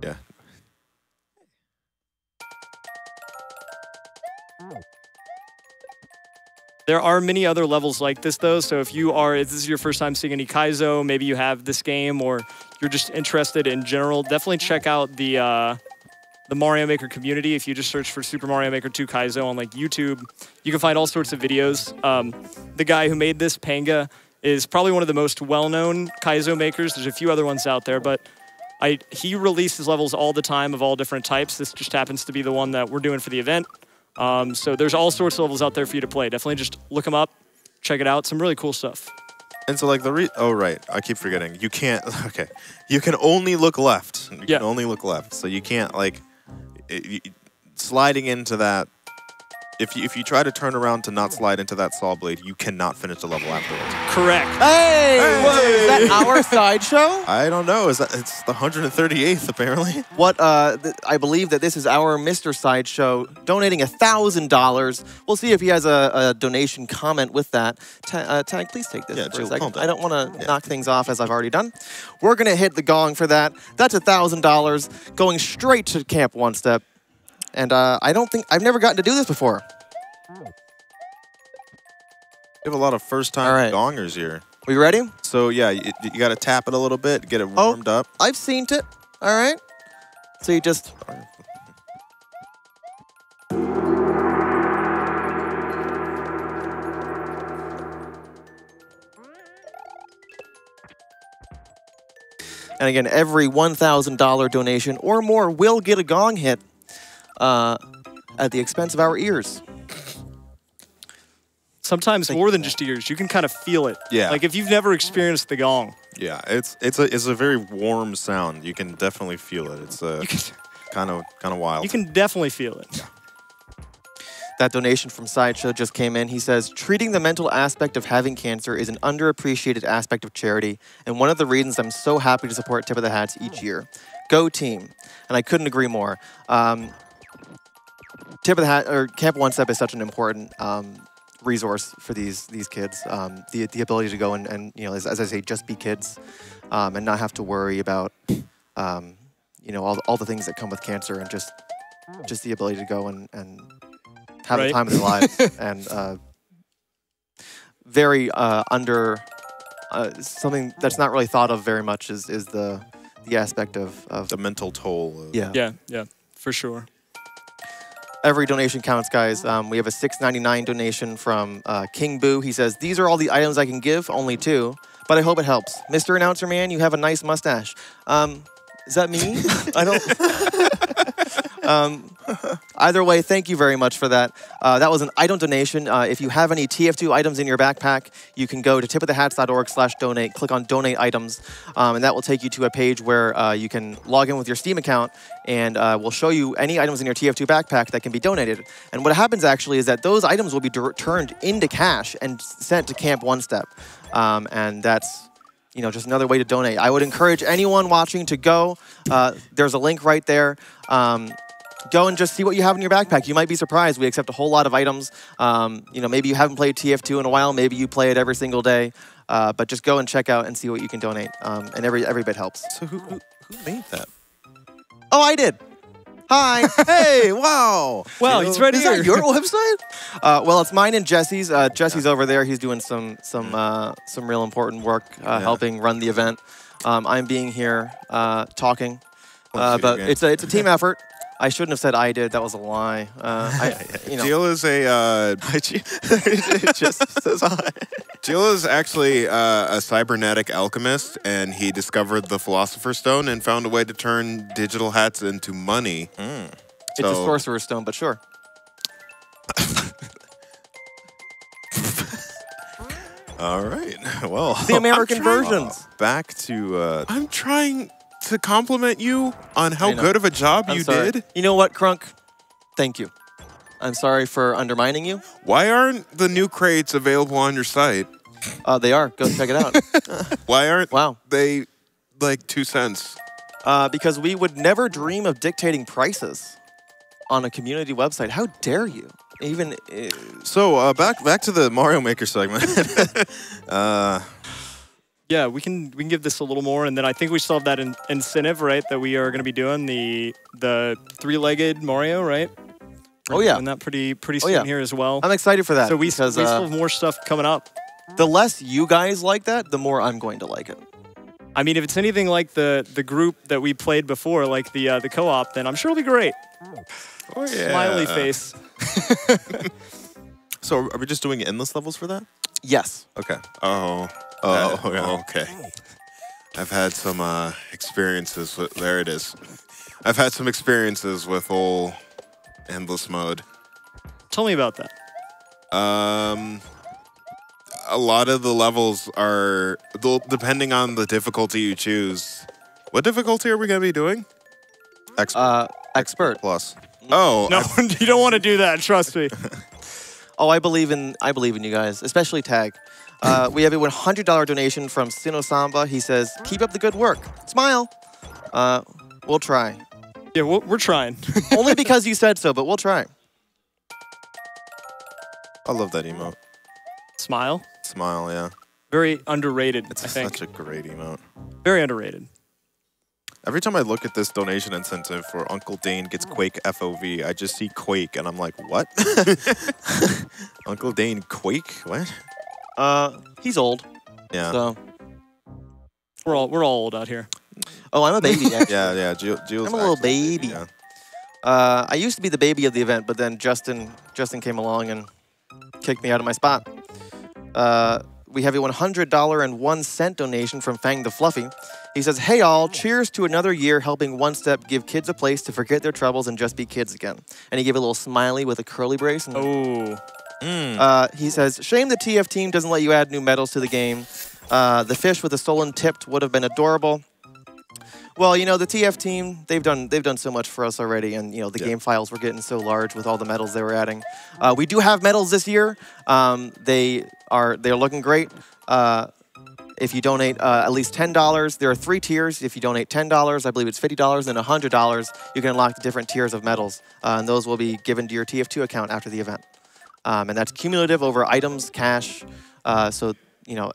Yeah. There are many other levels like this, though. So if you are, if this is your first time seeing any Kaizo, maybe you have this game, or you're just interested in general, definitely check out the Mario Maker community. If you just search for Super Mario Maker 2 Kaizo on like YouTube, you can find all sorts of videos. The guy who made this, Panga, is probably one of the most well-known Kaizo makers. There's a few other ones out there, but he releases levels all the time of all different types. This just happens to be the one that we're doing for the event. So there's all sorts of levels out there for you to play. Definitely just look them up, check it out. Some really cool stuff. And so like oh right, I keep forgetting. You can't, okay. You can only look left. You can only look left. So you can't like, sliding into that, if you try to turn around to not slide into that saw blade, you cannot finish the level afterwards. Correct. Hey! What, is that our sideshow? I don't know. Is that, it's the 138th, apparently. What, I believe that this is our Mr. Sideshow donating $1,000. We'll see if he has a donation comment with that. Tag, please take this for a second. I don't want to knock things off as I've already done. We're going to hit the gong for that. That's $1,000 going straight to Camp One Step. And I don't think, I've never gotten to do this before. We have a lot of first-time gongers here. We ready? So, yeah, you got to tap it a little bit, get it warmed up. I've seen it. All right. So you just... And again, every $1,000 donation or more will get a gong hit. At the expense of our ears. Sometimes more than just ears, you can kind of feel it. Yeah. Like if you've never experienced the gong. Yeah, it's a very warm sound. You can definitely feel it. It's kind of wild. You can definitely feel it. Yeah. That donation from Sideshow just came in. He says, treating the mental aspect of having cancer is an underappreciated aspect of charity, and one of the reasons I'm so happy to support Tip of the Hats each year. Go team. And I couldn't agree more. Tip of the Hat, or Camp One Step is such an important resource for these kids. The ability to go and you know, as I say, just be kids and not have to worry about, you know, all the things that come with cancer, and just the ability to go and have the time of their lives. And very something that's not really thought of very much is the aspect of the mental toll. Yeah, for sure. Every donation counts, guys. We have a $6.99 donation from King Boo. He says, these are all the items I can give, only 2, but I hope it helps. Mr. Announcer Man, you have a nice mustache. Is that me? I don't... either way, thank you very much for that. That was an item donation. If you have any TF2 items in your backpack, you can go to tipofthehats.org/donate, click on Donate Items, and that will take you to a page where you can log in with your Steam account, and we'll show you any items in your TF2 backpack that can be donated. And what happens actually is that those items will be turned into cash and sent to Camp One Step, and that's... you know, just another way to donate. I would encourage anyone watching to go. There's a link right there. Go and just see what you have in your backpack. You might be surprised. We accept a whole lot of items. You know, maybe you haven't played TF2 in a while. Maybe you play it every single day. But just go and check out and see what you can donate. And every bit helps. So who made that? Oh, I did. Hi. Hey, wow. Wow, he's right here. Is that your website? Well, it's mine and Jesse's. Jesse's over there. He's doing some real important work, helping run the event. I'm being here talking. But it's a team effort. I shouldn't have said I did. That was a lie. You know. Jill is a... it just says hi. Jill is actually a cybernetic alchemist, and he discovered the Philosopher's Stone and found a way to turn digital hats into money. Mm. It's a sorcerer's stone, but sure. All right. Well, the American versions. Back to. I'm trying to compliment you on how good of a job you did. You know what, Crunk? Thank you. I'm sorry for undermining you. Why aren't the new crates available on your site? They are. Go check it out. Why aren't they like 2 cents? Because we would never dream of dictating prices on a community website. How dare you? Even so, back to the Mario Maker segment. Yeah, we can give this a little more, and then I think we still have that incentive, right? That we are going to be doing the three-legged Mario, right? Oh yeah, and that pretty soon here as well. I'm excited for that. So we still have more stuff coming up. The less you guys like that, the more I'm going to like it. I mean, if it's anything like the group that we played before, like the co-op, then I'm sure it'll be great. Oh yeah, smiley face. So are we just doing endless levels for that? Yes. Okay. Okay. I've had some experiences with, there it is. I've had some experiences with old endless mode. Tell me about that. A lot of the levels are, depending on the difficulty you choose. What difficulty are we going to be doing? Expert. Expert. Plus. Oh no! You don't want to do that. Trust me. Oh, I believe in you guys, especially Tag. We have a $100 donation from Sinosamba. He says, "Keep up the good work. Smile. We'll try." Yeah, we're trying. Only because you said so, but we'll try. I love that emote. Smile. Smile. Yeah. Very underrated. It's such a great emote. Very underrated. Every time I look at this donation incentive for Uncle Dane gets Quake FOV, I just see Quake, and I'm like, what? Uncle Dane Quake? What? He's old. Yeah. So we're all old out here. Oh, I'm a baby. Actually. Yeah. Jill's I'm a little baby. Yeah. I used to be the baby of the event, but then Justin came along and kicked me out of my spot. We have a $100.01 donation from Fang the Fluffy. He says, "Hey all, cheers to another year helping One Step give kids a place to forget their troubles and just be kids again." And he gave a little smiley with a curly brace. And he says, "Shame the TF team doesn't let you add new medals to the game. The fish with the stolen tipped would have been adorable." Well, you know, the TF team, they've done so much for us already, and you know the game files were getting so large with all the medals they were adding. We do have medals this year. They're looking great. If you donate at least $10, there are 3 tiers. If you donate $10, I believe it's $50, and $100, you can unlock the different tiers of medals, and those will be given to your TF2 account after the event. And that's cumulative over items, cash. So you know.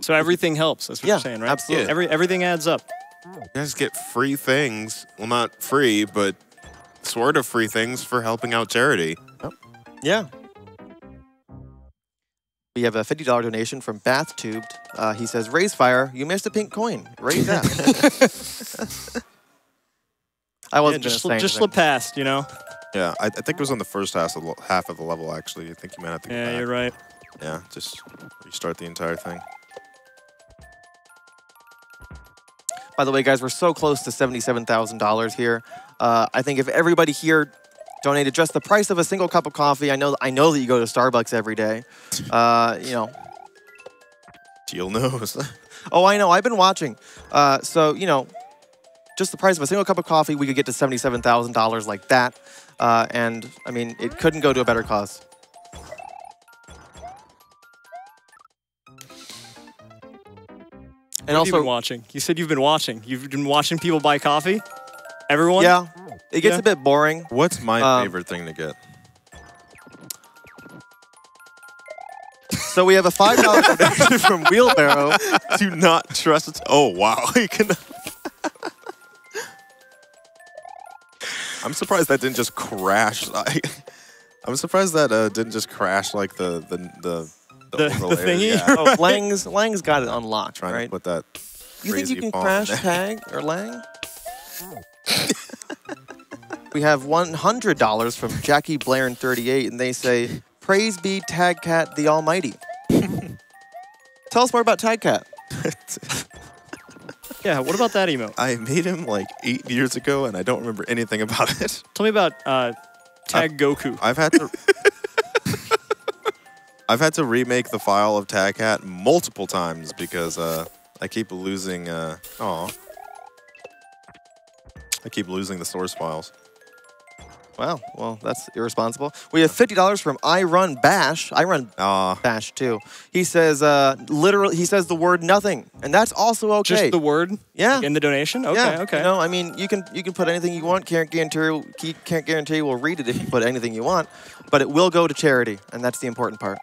So everything helps. That's what you're saying, right? Absolutely. Yeah. Everything adds up. You guys get free things. Well, not free, but sort of free things for helping out charity. Oh. Yeah. We have a $50 donation from BathTubed. He says, "Raise fire. You missed a pink coin. Raise that." I wasn't just slip past, you know. Yeah, I think it was on the first half of the level, actually. I think you might have to go back. You're right. Yeah, just restart the entire thing. By the way, guys, we're so close to $77,000 here. I think if everybody here donated just the price of a single cup of coffee, I know that you go to Starbucks every day. You know. Jill knows. Oh, I know. I've been watching. So, you know, just the price of a single cup of coffee, we could get to $77,000 like that. And, I mean, it couldn't go to a better cause. And also, you've been watching. You said you've been watching. You've been watching people buy coffee? Everyone? Yeah. It gets a bit boring. What's my favorite thing to get? So we have a $5 donation from Wheelbarrow. Do not trust. Oh, wow. I'm surprised that didn't just crash. I'm surprised that didn't just crash like the thingy? Yeah. Oh, Lang's got it unlocked, right? Trying to put that crazy You think you can crash Tag or Lang? We have $100 from Jackie Blair and 38, and they say, "Praise be Tag Cat the Almighty." Tell us more about Tag Cat. Yeah, what about that emote? I made him like 8 years ago, and I don't remember anything about it. Tell me about Tag Goku. I've had to remake the file of Tag Hat multiple times because I keep losing. I keep losing the source files. Wow, well, that's irresponsible. We have $50 from I Run Bash 2. He says, literally, he says the word nothing, and that's also okay. Just the word? Yeah. Like in the donation? Okay, yeah. Okay. You know, I mean, you can put anything you want. Can't guarantee we'll read it if you put anything you want, but it will go to charity, and that's the important part.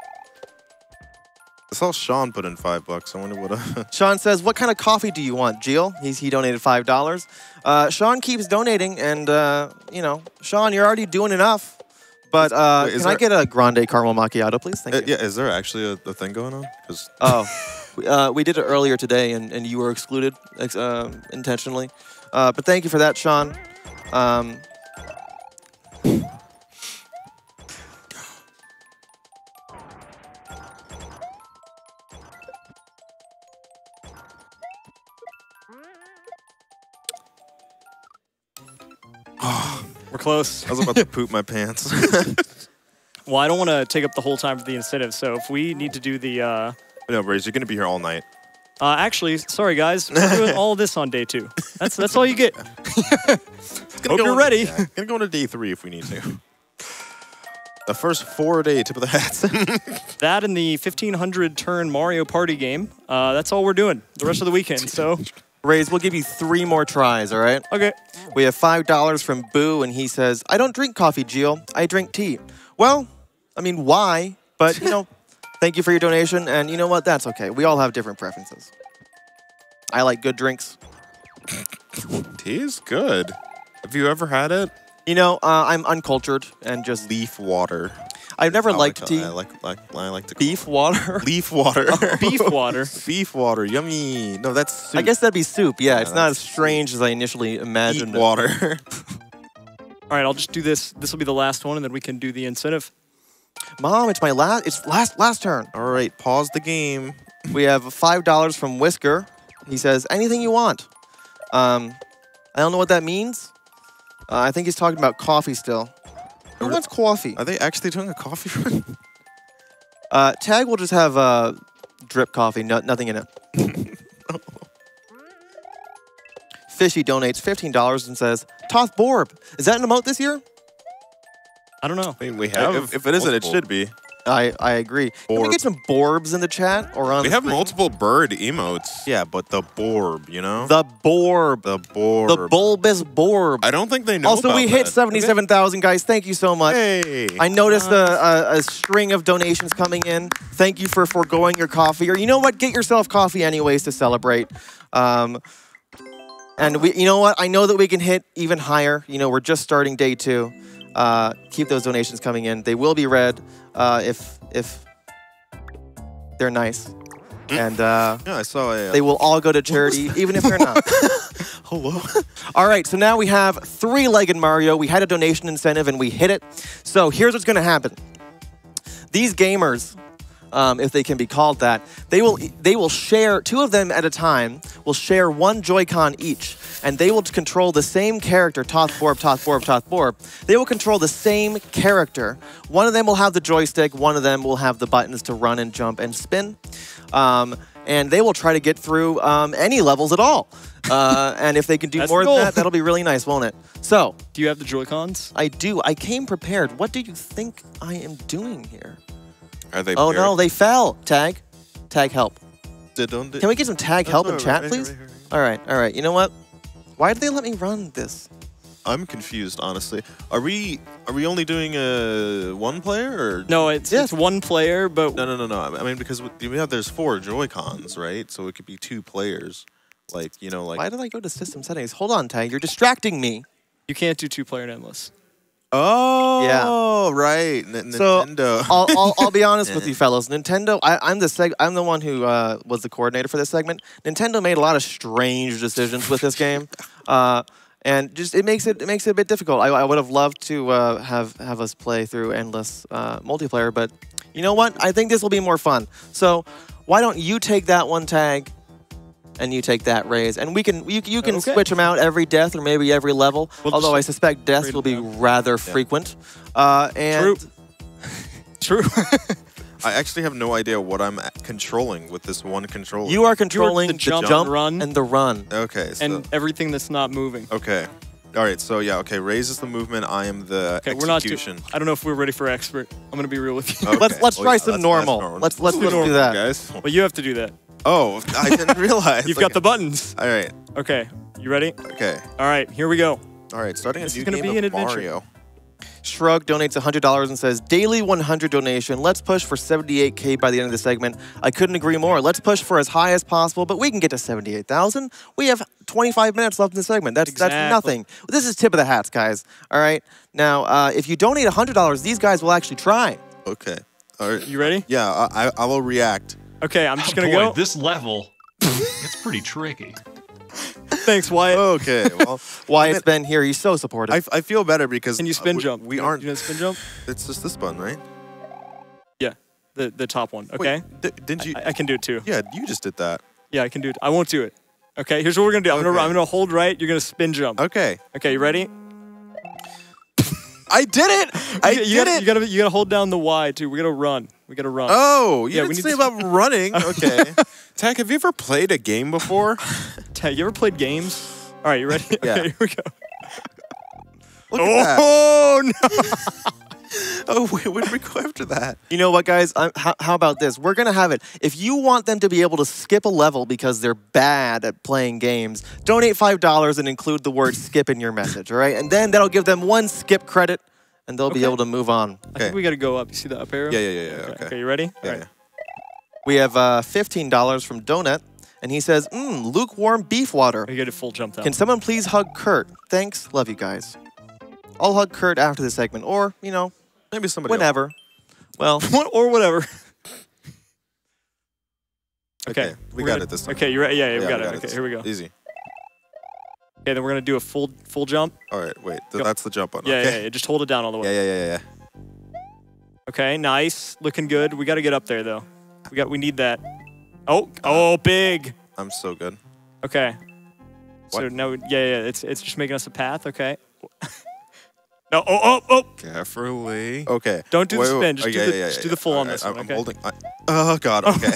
I saw Sean put in $5. I wonder what. Sean says, "What kind of coffee do you want, Jill?" He donated $5. Sean keeps donating, and you know, Sean, you're already doing enough. But wait, can I get a grande caramel macchiato, please? Thank you. Yeah, is there actually a thing going on? Oh, we did it earlier today, and you were excluded intentionally. But thank you for that, Sean. We're close. I was about to poop my pants. Well, I don't want to take up the whole time for the incentive, so if we need to do the... No, Braze, you're going to be here all night. Actually, sorry, guys. We're doing all this on day 2. That's all you get. Hope you're ready. Yeah. Going to go into day 3 if we need to. The first 4-day Tip of the Hats. That and the 1,500 turn Mario Party game. That's all we're doing the rest of the weekend, so... Raze, we'll give you 3 more tries, all right? Okay. We have $5 from Boo, and he says, "I don't drink coffee, Jill. I drink tea." Well, I mean, why? But, you know, thank you for your donation, and you know what? That's okay. We all have different preferences. I like good drinks. Tea is good. Have you ever had it? You know, I'm uncultured and just... Leaf water. I've never liked tea. I like to beef water. Leaf water. Oh, beef water. Beef water. Yummy. No, that's soup. I guess that'd be soup. Yeah, it's not as strange as I initially imagined. Beef water. All right, I'll just do this. This will be the last one, and then we can do the incentive. Mom, it's my last. It's last turn. All right, pause the game. We have $5 from Whisker. He says, "Anything you want." I don't know what that means. I think he's talking about coffee still. Who wants coffee? Are they actually doing a coffee run? Tag will just have drip coffee, nothing in it. Oh. Fishy donates $15 and says, "Toth Borb." Is that an emote this year? I don't know. I mean, we have. If it isn't, it should be. I agree. Borb. Can we get some Borbs in the chat or on? We have multiple bird emotes. Yeah, but the Borb, you know. The Borb. The Borb. The bulbous Borb. I don't think they know. Also, we hit 77,000 guys. Thank you so much. Hey. I noticed a string of donations coming in. Thank you for foregoing your coffee, or you know what, get yourself coffee anyways to celebrate. And we, you know what, I know that we can hit even higher. You know, we're just starting day 2. Keep those donations coming in. They will be read if they're nice. And yeah, I saw a, they will all go to charity, even if they're not. Hello? All right, so now we have three-legged Mario. We had a donation incentive, and we hit it. So here's what's going to happen. These gamers, if they can be called that, they will share, 2 of them at a time, will share 1 Joy-Con each. And they will control the same character, Toth Borb, Toth Borb, Toth Borb. They will control the same character. One of them will have the joystick. One of them will have the buttons to run and jump and spin. And they will try to get through any levels at all. And if they can do more than that, that'll be really nice, won't it? So, do you have the Joy-Cons? I do. I came prepared. What do you think I am doing here? Are they prepared? Oh no, they fell. Tag. Tag help. Can we get some tag help in chat, please? All right, all right. You know what? Why did they let me run this? I'm confused, honestly. Are we only doing a 1 player? Or? No, it's 1 player, but... No. I mean, because we have, there's 4 Joy-Cons, right? So it could be 2 players. Like, you know, like... Why did I go to system settings? Hold on, Tag. You're distracting me. You can't do 2-player and endless. Oh, yeah. Right. Nintendo. So I'll be honest with you, fellas. Nintendo. I'm the one who was the coordinator for this segment. Nintendo made a lot of strange decisions with this game, and just it makes it a bit difficult. I would have loved to have us play through endless multiplayer, but you know what? I think this will be more fun. So why don't you take that one, Tag? and you take that raise. And we can you can switch them out every death or maybe every level. We'll although I suspect deaths will be rather frequent. And True. I actually have no idea what I'm controlling with this one controller. You are controlling the jump, run, and the run. Okay. So. And everything that's not moving. Okay. All right. So yeah. Okay. Raise is the movement. I am the execution. I don't know if we're ready for expert. I'm gonna be real with you. Okay. let's try some normal. Let's do that, guys. Well, you have to do that. Oh, I didn't realize. You've got the buttons. All right. Okay. You ready? Okay. All right. Here we go. All right. Starting this is gonna be an adventure. Mario. Shrug donates $100 and says, daily 100 donation. Let's push for 78K by the end of the segment. I couldn't agree more. Let's push for as high as possible, but we can get to 78,000. We have 25 minutes left in the segment. That's nothing. This is tip of the hats, guys. All right. Now, if you donate $100, these guys will actually try. Okay. All right. You ready? Yeah, I will react. Okay, I'm just going to go. This level, it's pretty tricky. Thanks, Wyatt. Okay, well, Wyatt's been here. He's so supportive. I feel better because and you spin jump. We aren't. You know spin jump. It's just this button, right? Yeah, the top one. Okay. Wait, didn't you? I can do it too. Yeah, you just did that. Yeah, I can do it. I won't do it. Okay, here's what we're gonna do. I'm gonna hold right. You're gonna spin jump. Okay. Okay, you ready? I did it. I did it. You gotta hold down the Y too. We gotta run. We gotta run. Oh, you didn't say about running. Okay. Tech, have you ever played a game before? Tech, you ever played games? All right, you ready? Yeah. Okay, here we go. Look at that. No. Oh, wait, where did we go after that? You know what, guys? How about this? We're going to have it. If you want them to be able to skip a level because they're bad at playing games, donate $5 and include the word skip in your message, all right? And then that'll give them one skip credit, and they'll be able to move on. Okay. I think we got to go up. You see the up arrow? Yeah. Okay, you ready? Yeah, all right. We have $15 from Donut, and he says, lukewarm beef water. You get a full jump down. Can someone please hug Kurt? Thanks. Love you guys. I'll hug Kurt after the segment, or, you know, maybe somebody whenever. Else. Well, or whatever. Okay. We got it this time. Okay, you're right. Yeah, we got it. Okay, here we go. Easy. Okay, then we're going to do a full jump. All right, wait. That's the jump button. Yeah. Just hold it down all the way. Yeah. Okay, nice. Looking good. We got to get up there, though. We need that. Oh, big. I'm so good. Okay. What? So now, it's just making us a path. Okay. No, oh. Carefully. Okay. Don't do the spin. Just do the full on this one. I'm holding. Oh God. Okay.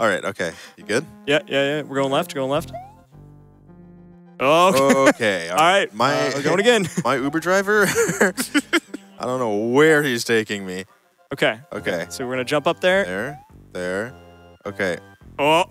All right. Okay. You good? Yeah. We're going left. Oh. Okay. All right. We're going again. My Uber driver. I don't know where he's taking me. Okay. Okay. So we're gonna jump up there. There. Okay. Oh.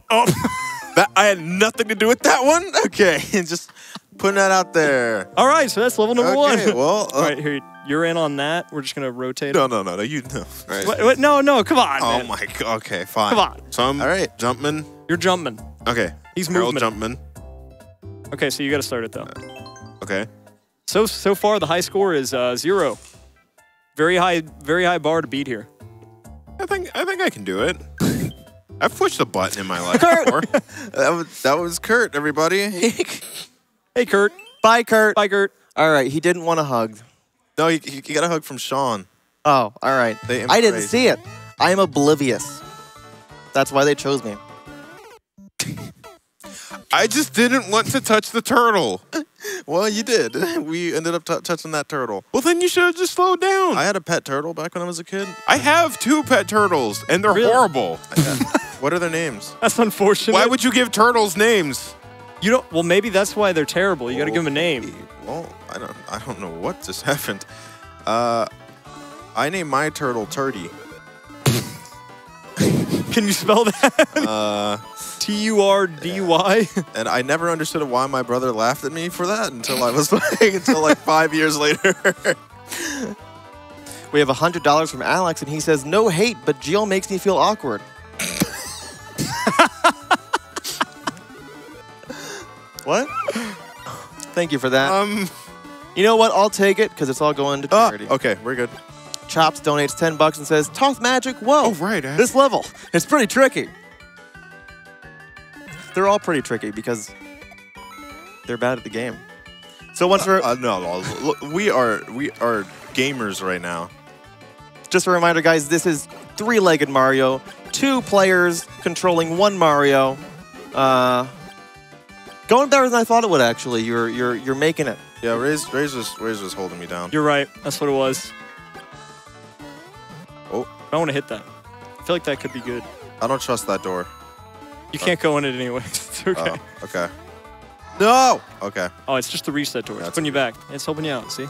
I had nothing to do with that one. Okay. Just putting that out there. All right. So that's level number one. Well. All right. Here, you're in on that. We're just gonna rotate. No. You know. Right. Wait, no. Come on. Oh man. My God. Okay. Fine. Come on. So all right. Jumpman. You're Jumpman. Okay. He's movement. Jumpman. Okay. So you gotta start it though. Okay. So far the high score is 0. Very high bar to beat here. I think I can do it. I've pushed the button in my life before. That was Kurt, everybody. Hey, Kurt. Bye, Kurt. All right, he didn't want a hug. No, he got a hug from Sean. Oh, all right. I didn't see it. I am oblivious. That's why they chose me. I just didn't want to touch the turtle. Well, you did. We ended up touching that turtle. Well, then you should have just slowed down. I had a pet turtle back when I was a kid. I have 2 pet turtles, and they're horrible. What are their names? That's unfortunate. Why would you give turtles names? You don't. Well, maybe that's why they're terrible. You got to give them a name. Well, I don't know what just happened. I named my turtle Turdy. Can you spell that? Turdy. Yeah. And I never understood why my brother laughed at me for that until I was like, until like 5 years later. We have $100 from Alex, and he says, "No hate, but Jill makes me feel awkward." What? Thank you for that. You know what? I'll take it because it's all going to charity. Okay, we're good. Chops donates $10 and says, "Toss magic, whoa! Oh, right, this level, it's pretty tricky." They're all pretty tricky because they're bad at the game. So once we're we are gamers right now. Just a reminder, guys, this is three-legged Mario, 2 players controlling 1 Mario. Going better than I thought it would, actually. You're making it. Yeah, Razor's holding me down. You're right. That's what it was. Oh. I want to hit that. I feel like that could be good. I don't trust that door. You can't go in it anyway. It's okay. Oh, okay. No! Okay. Oh, it's just the reset door. It's putting you back. It's helping you out, see?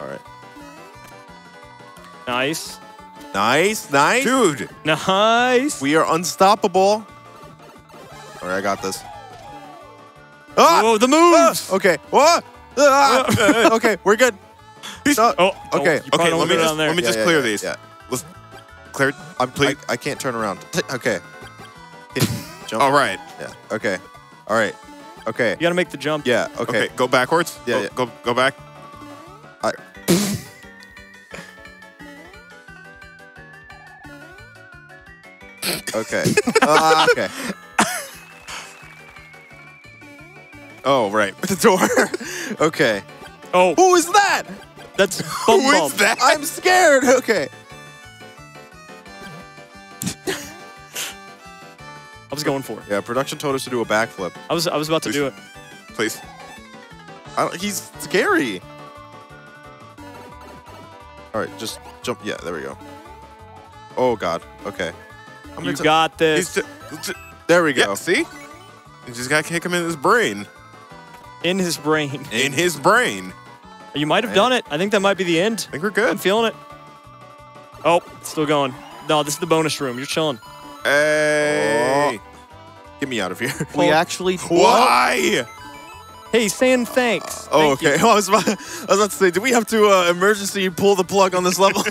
All right. Nice. Nice, nice. Dude. Nice. We are unstoppable. All right, I got this. Ah! Whoa, the moves! Ah! Okay. Whoa! Ah! Okay, we're good. Oh, okay. Okay, let me just clear these. Yeah. Let's clear. I can't turn around. Okay. Jump. All right. Yeah. Okay. All right. Okay. You gotta make the jump. Yeah. Okay. Okay. Go backwards. Yeah. Go back. All right. Okay. Okay. Oh, right. The door. Okay. Oh. Who is that? That's Bum Bum. Who is that? I'm scared. Okay. I was going for it. Yeah, production told us to do a backflip. I was about to do it. Please. He's scary. All right, just jump. Yeah, there we go. Oh God. Okay. You got this. There we go. Yeah, see? You just gotta kick him in his brain. In his brain. In his brain. You might have done it. I think that might be the end. I think we're good. I'm feeling it. Oh, it's still going. No, this is the bonus room. You're chilling. Hey. Oh. Get me out of here. We actually... Why? Hey, he's saying thanks. Oh, okay. Well, I was about to say, do we have to emergency pull the plug on this level?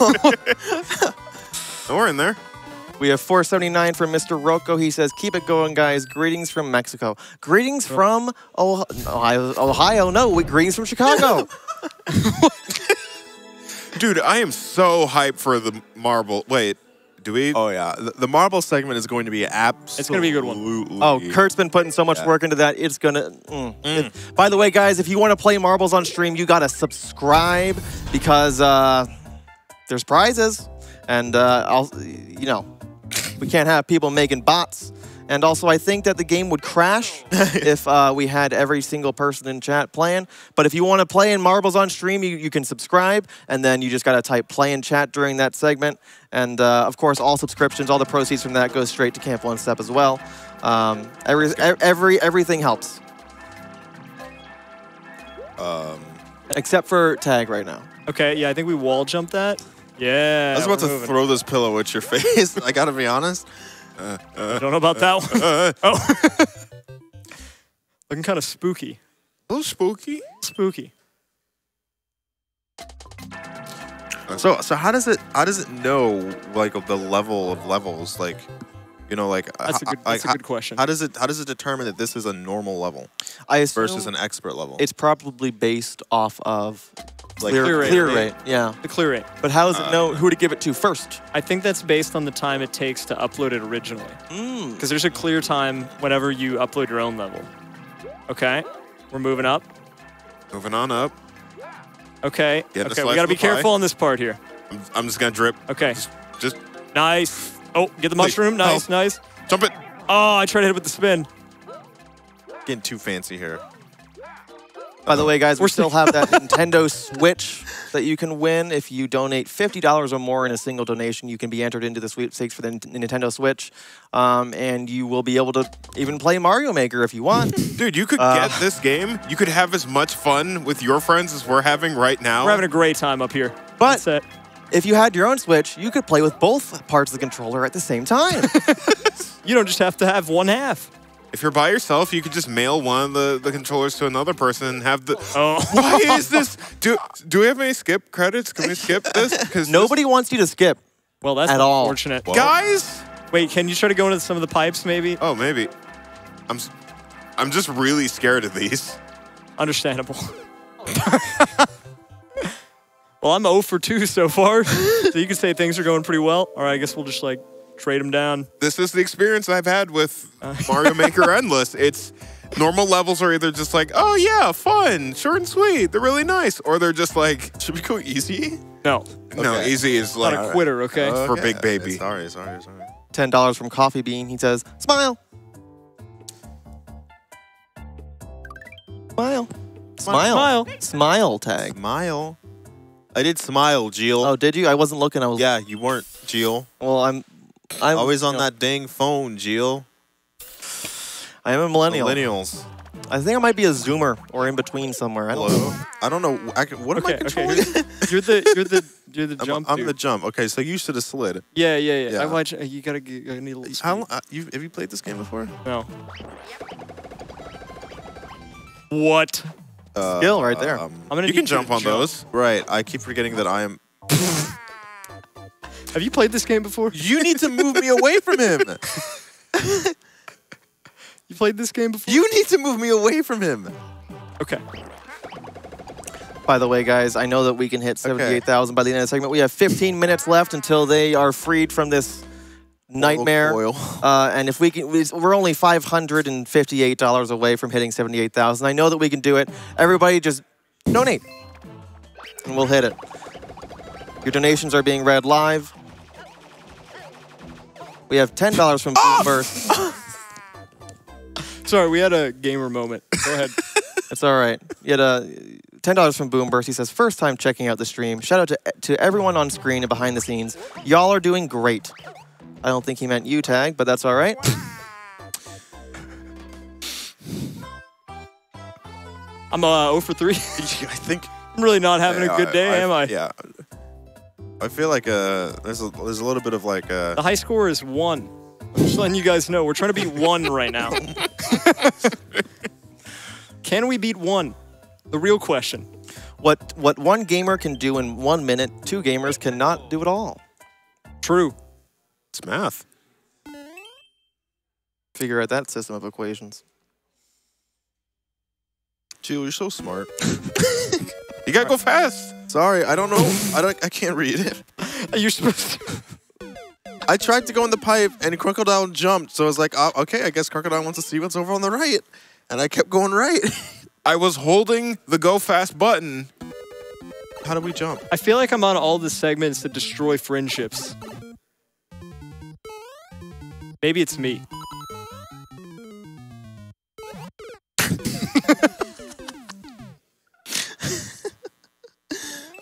No, we're in there. We have 479 from Mr. Rocco. He says, keep it going, guys. Greetings from Mexico. Greetings from Ohio. No, greetings from Chicago. Dude, I am so hyped for the marble. Wait. Do we? Oh, yeah. The marble segment is going to be absolutely... It's going to be a good one. Oh, Kurt's been putting so much work into that. It's going to... By the way, guys, if you want to play marbles on stream, you got to subscribe because there's prizes. And, you know, we can't have people making bots. And also, I think that the game would crash if we had every single person in chat playing. But if you want to play in Marbles on Stream, you can subscribe. And then you just got to type play in chat during that segment. And, of course, all subscriptions, all the proceeds from that goes straight to Camp One Step as well. Everything helps. Except for tag right now. Okay, yeah, I think we wall jumped that. Yeah. I was about to throw this pillow at your face. I gotta be honest. I don't know about that one. Oh. Looking kind of spooky. A little spooky? Spooky. So how does it know like the level of levels, like, you know, like that's a good question. How does it determine that this is a normal level versus an expert level? It's probably based off of like clear rate. Yeah. The clear rate. But how does it know who to give it to first? I think that's based on the time it takes to upload it originally. Because there's a clear time whenever you upload your own level. Okay. We're moving up. Moving on up. Okay. Okay, we got to be careful on this part here. I'm just going to drip. Okay. Just. Nice. Oh, get the mushroom. Nice, nice. Jump it. Oh, I tried to hit it with the spin. Getting too fancy here. By the way, guys, we still have that Nintendo Switch that you can win. If you donate $50 or more in a single donation, you can be entered into the sweepstakes for the Nintendo Switch. And you will be able to even play Mario Maker if you want. Dude, you could get this game. You could have as much fun with your friends as we're having right now. We're having a great time up here. But if you had your own Switch, you could play with both parts of the controller at the same time. You don't just have to have one half. If you're by yourself, you could just mail one of the controllers to another person and have the... Oh. Why is this? Do we have any skip credits? Can we skip this? Because nobody wants you to skip. Well, that's unfortunate. Well. Guys! Wait, can you try to go into some of the pipes, maybe? Oh, maybe. I'm just really scared of these. Understandable. Well, I'm 0 for 2 so far. So you can say things are going pretty well. All right, I guess we'll just, like... trade them down. This is the experience I've had with Mario Maker Endless. It's normal levels are either just like, oh yeah, fun, short and sweet. They're really nice. Or they're just like, should we go easy? No. Okay. No, easy is like. Not a quitter, okay? Okay. For Big Baby. Sorry. $10 from Coffee Bean. He says, smile. Smile. Smile. Smile. Smile tag. Smile. I did smile, Jill. Oh, did you? I wasn't looking. I was. Yeah, you weren't, Jill. Well, I'm always on that dang phone, Jill. I am a millennial. Millennials. I think I might be a Zoomer or in between somewhere. I don't know. I don't know. What am I controlling? Okay. You're the jump. I'm the jump. Okay, so you should have slid. Yeah. I watch. You gotta. I need a little. Have you played this game before? No. What? Skill right there. You can jump on those. Right. I keep forgetting that I am. Have you played this game before? You need to move me away from him. You played this game before? You need to move me away from him. Okay. By the way, guys, I know that we can hit 78,000 by the end of the segment. We have 15 minutes left until they are freed from this nightmare. And if we can, we're only $558 away from hitting 78,000. I know that we can do it. Everybody, just donate, and we'll hit it. Your donations are being read live. We have $10 from Boomburst. Sorry, we had a gamer moment. Go ahead. It's all right. You had a $10 from Boomburst. He says, first time checking out the stream. Shout out to everyone on screen and behind the scenes. Y'all are doing great. I don't think he meant you, Tag, but that's all right. I'm 0 for 3. I think I'm really not having a good day, am I? Yeah. I feel like there's a little bit of like the high score is 1. I'm just letting you guys know. We're trying to beat 1 right now. Can we beat 1? The real question. What one gamer can do in 1 minute, 2 gamers cannot do at all. True. It's math. Figure out that system of equations. Jill, you're so smart. You gotta go fast. Sorry, I don't know. I can't read it. You're supposed to. I tried to go in the pipe and Crocodile jumped, so I was like, oh, okay, I guess Crocodile wants to see what's over on the right. And I kept going right. I was holding the go fast button. How do we jump? I feel like I'm on all the segments that destroy friendships. Maybe it's me.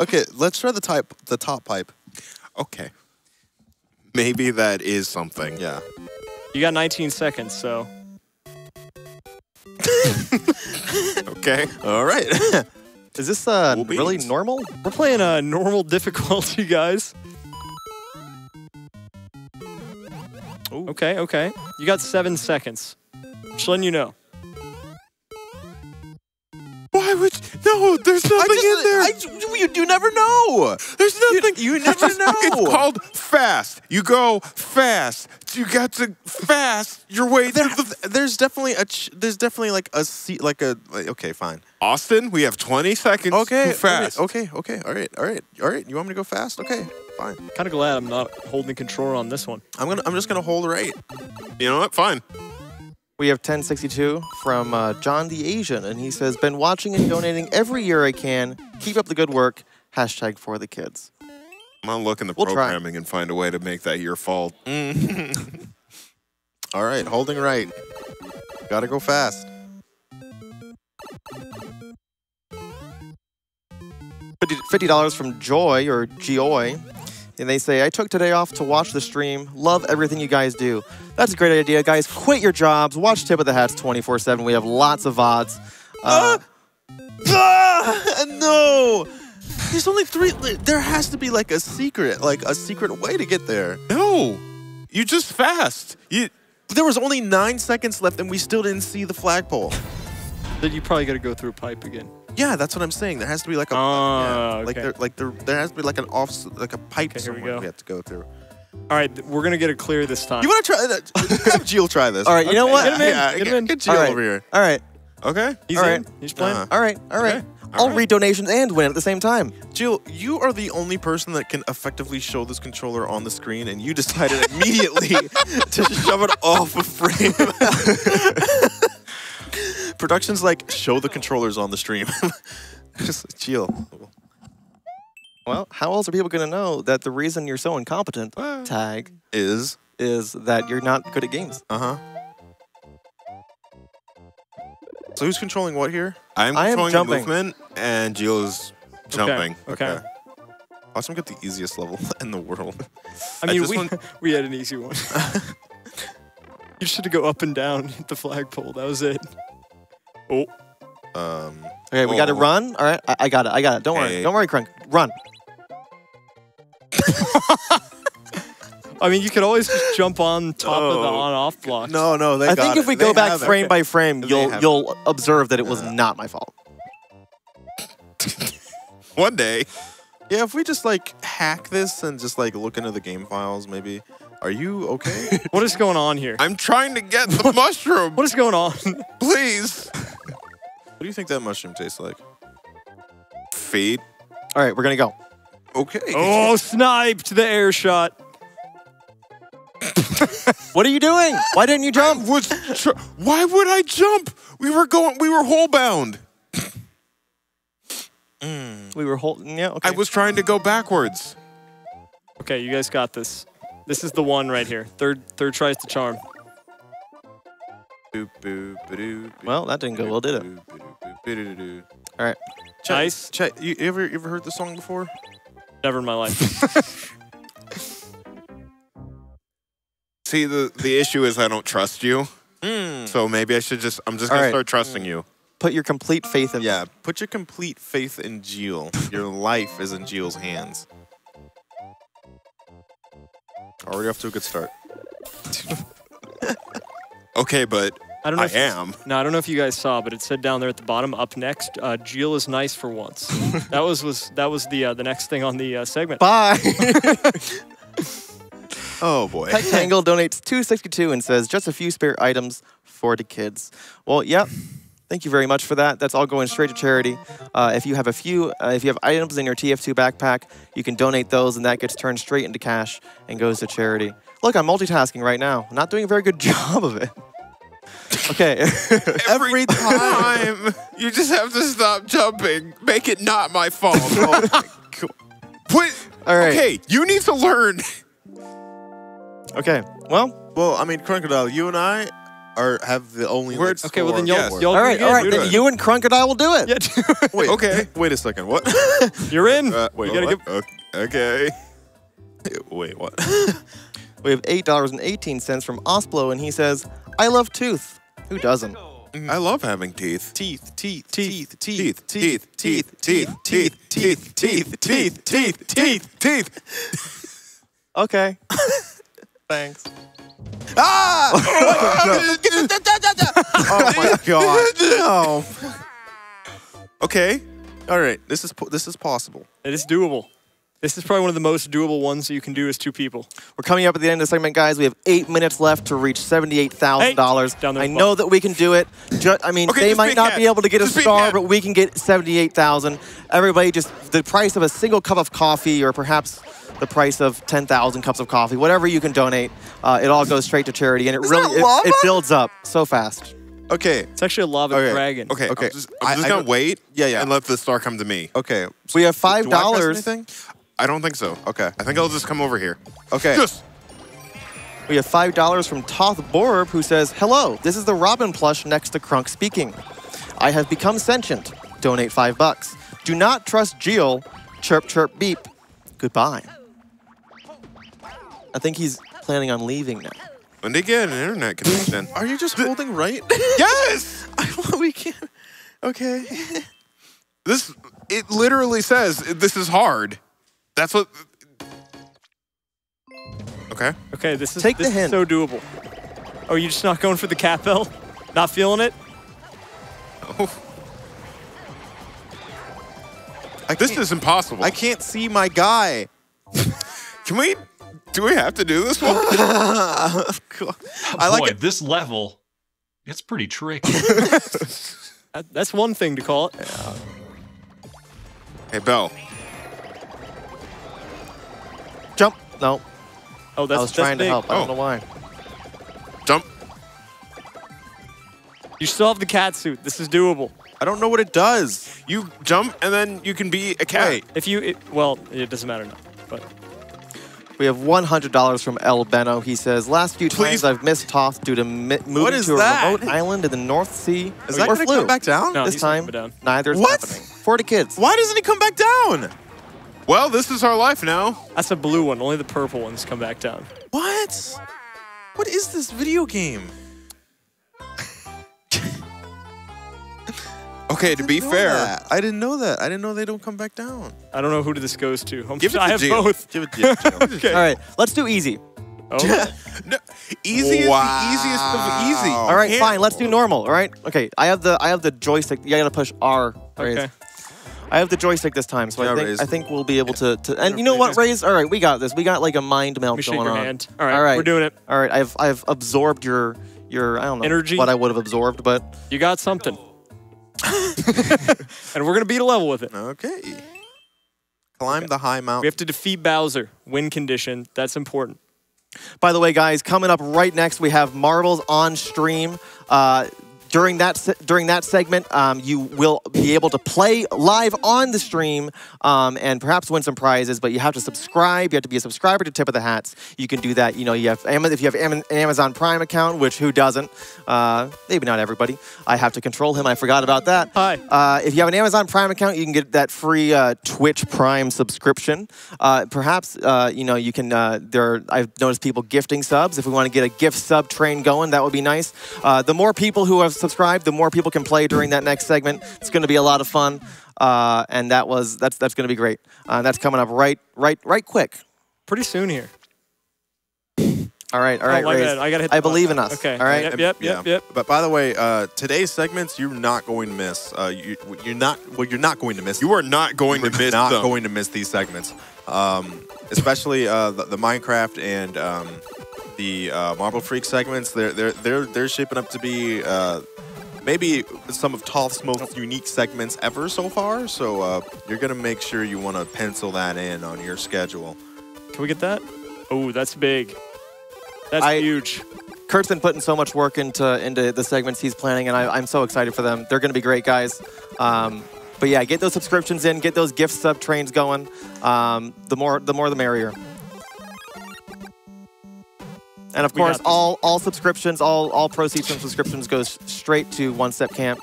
Okay, let's try the top pipe. Okay. Maybe that is something. Yeah. You got 19 seconds, so. Okay. All right. Is this really normal? We're playing a normal difficulty, guys. Ooh. Okay, okay. You got 7 seconds. Just letting you know. Why would you, no? There's nothing in there. You never know. There's nothing. You never know. It's called fast. You go fast. You got to fast your way. There's definitely like a seat. Okay, fine. Austin, we have 20 seconds. Okay, fast. Okay. All right. You want me to go fast? Okay. Fine. Kind of glad I'm not holding control on this one. I'm just gonna hold right. You know what? Fine. We have 1062 from John the Asian, and he says, "Been watching and donating every year I can. Keep up the good work. # for the kids." I'm gonna look in the programming and find a way to make that your fault. All right, holding right. Gotta go fast. $50 from Joy or Gioy. And they say, I took today off to watch the stream. Love everything you guys do. That's a great idea, guys. Quit your jobs. Watch Tip of the Hats 24/7. We have lots of VODs. No! There's only 3. There has to be like a secret. Like a secret way to get there. No! You just fast. There was only 9 seconds left and we still didn't see the flagpole. Then you probably gotta go through a pipe again. Yeah, that's what I'm saying. There has to be like a there has to be like an a pipe somewhere we have to go through. All right, we're gonna get it clear this time. You want to try that? Have Jill try this. All right, you know what? Get Jill over here. All right. Okay. He's playing. All right. I'll read donations and win at the same time. Jill, you are the only person that can effectively show this controller on the screen, and you decided immediately to shove it off a frame. Production's like, show the controllers on the stream. Just chill. Well, how else are people going to know that the reason you're so incompetent, Tag, is that you're not good at games? Uh-huh. So who's controlling what here? I am controlling the movement, and Gio's jumping. Okay. Watch him get the easiest level in the world. I mean, we had an easy one. You should go up and down hit the flagpole. That was it. Oh. Okay, we got to run. All right, I got it. I got it. Don't worry, Krunk. Run. I mean, you could always just jump on top of the on-off block. No, they got it. I think if we go back frame by frame, you'll observe that it was not my fault. One day. Yeah, if we just, like, hack this and just, like, look into the game files, maybe. Are you okay? What is going on here? I'm trying to get the mushroom. What is going on? Please. What do you think that mushroom tastes like? Feet. All right, we're going to go. Okay. Oh, sniped the air shot. What are you doing? Why didn't you jump? Why would I jump? We were hole bound. We were holding. Yeah. Okay. I was trying to go backwards. Okay, you guys got this. This is the one right here. Third tries to charm. Well, that didn't go well, did it? All right. Nice. You ever heard this song before? Never in my life. See, the issue is I don't trust you. So maybe I should just. I'm just gonna start trusting you. Put your complete faith in. Yeah, put your complete faith in Gio. Your life is in Gio's hands. Already off to a good start. Okay, but I don't know. I don't know if you guys saw, but it said down there at the bottom, up next, Gio is nice for once. that was the next thing on the segment. Bye. Oh boy. Pet Tangle donates $2.62 and says just a few spare items for the kids. Well, yep. Thank you very much for that. That's all going straight to charity. If you have a few, if you have items in your TF2 backpack, you can donate those, and that gets turned straight into cash and goes to charity. Look, I'm multitasking right now. I'm not doing a very good job of it. Okay. Every time you just have to stop jumping. Make it not my fault. Oh my God. All right. Okay, you need to learn. Okay. Well, I mean, Crocodile, you and I. Have the only words. Okay, well then y'all all right. Then you and Crocodile will do it. Yeah, wait. Okay. Wait a second. What? You're in. Wait. You gotta give... Okay. Wait. What? We have $8.18 from Osplo, and he says, "I love tooth. Who doesn't? I love having teeth. Teeth. Okay. Thanks." Ah! Oh my God! Oh. Okay, all right. This is possible. It is doable. This is probably one of the most doable ones that you can do as two people. We're coming up at the end of the segment, guys. We have 8 minutes left to reach $78,000. I know that we can do it. I mean, okay, they might not be able to get a star, but we can get 78,000. Everybody, just the price of a single cup of coffee, or perhaps the price of 10,000 cups of coffee, whatever you can donate, it all goes straight to charity, and it builds up so fast. Okay, it's actually a lava dragon. Okay. I'm just gonna wait. Yeah. And let the star come to me. Okay. So we have $5. I don't think so. Okay. I think I'll just come over here. Okay. Yes. We have $5 from Toth Borb, who says, "Hello, this is the Robin plush next to Krunk speaking. I have become sentient. Donate $5. Do not trust Gio. Chirp, chirp, beep. Goodbye." I think he's planning on leaving now. When they get an internet connection. Are you just holding right? Yes! We can't. Okay. This, it literally says, this is hard. That's what... Okay. Okay, this is, this is so doable. Oh, you're just not going for the cat bell? Not feeling it? Oh. This is impossible. I can't see my guy. Can we... Do we have to do this one? Boy, this level, it's pretty tricky. That's one thing to call it. Yeah. Hey, Bell. Jump. No. Oh, that's I was trying to help. I don't know why. Jump. You still have the cat suit. This is doable. I don't know what it does. You jump, and then you can be a cat. If you... Well, it doesn't matter now, but... We have $100 from El Beno. He says, last few times I've missed Toth due to moving to a remote island in the North Sea. Is that going to come back down? No, this time, neither is happening. 40 kids. Why doesn't he come back down? Well, this is our life now. That's a blue one. Only the purple ones come back down. What? What is this video game? Okay, to be fair. I didn't know that. I didn't know they don't come back down. I don't know who this goes to. I have both. Give it to okay. All right, let's do easy. Okay. No, easy is the easiest of easy. All right, fine. Let's do normal, all right? Okay, I have the joystick. You got to push R. Okay. Raise. I have the joystick this time, so I think we'll be able to and you know what, Raze? All right, we got this. We got like a mind melt going on. All right, we're doing it. All right, I've absorbed your I don't know energy. What I would have absorbed, but you got something. And we're gonna beat a level with it. Okay. Climb the high mountain. We have to defeat Bowser. Win condition. That's important. By the way, guys, coming up right next, we have Marvels on stream. During that segment, you will be able to play live on the stream and perhaps win some prizes. But you have to subscribe. You have to be a subscriber to Tip of the Hats. You can do that. You know, if you have an Amazon Prime account, which who doesn't? Maybe not everybody. I have to control him. I forgot about that. Hi. If you have an Amazon Prime account, you can get that free Twitch Prime subscription. Perhaps you know you can. I've noticed people gifting subs. If we want to get a gift sub train going, that would be nice. The more people who have subscribe, the more people can play during that next segment. It's going to be a lot of fun, and that's going to be great. That's coming up right quick, pretty soon here. All right, Raze. I believe in us. Okay. All right. Yep. But by the way, today's segments you're not going to miss. You are not going to miss these segments, especially the Minecraft and. The Marble Freak segments, they're shaping up to be maybe some of Toth's most unique segments ever so far. So you're gonna make sure you want to pencil that in on your schedule. Can we get that? Oh, that's big. That's huge. Kurt's been putting so much work into the segments he's planning, and I'm so excited for them. They're gonna be great, guys. But yeah, get those subscriptions in, get those gift sub trains going. The more the merrier. And of course, all subscriptions, all proceeds from subscriptions goes straight to One Step Camp,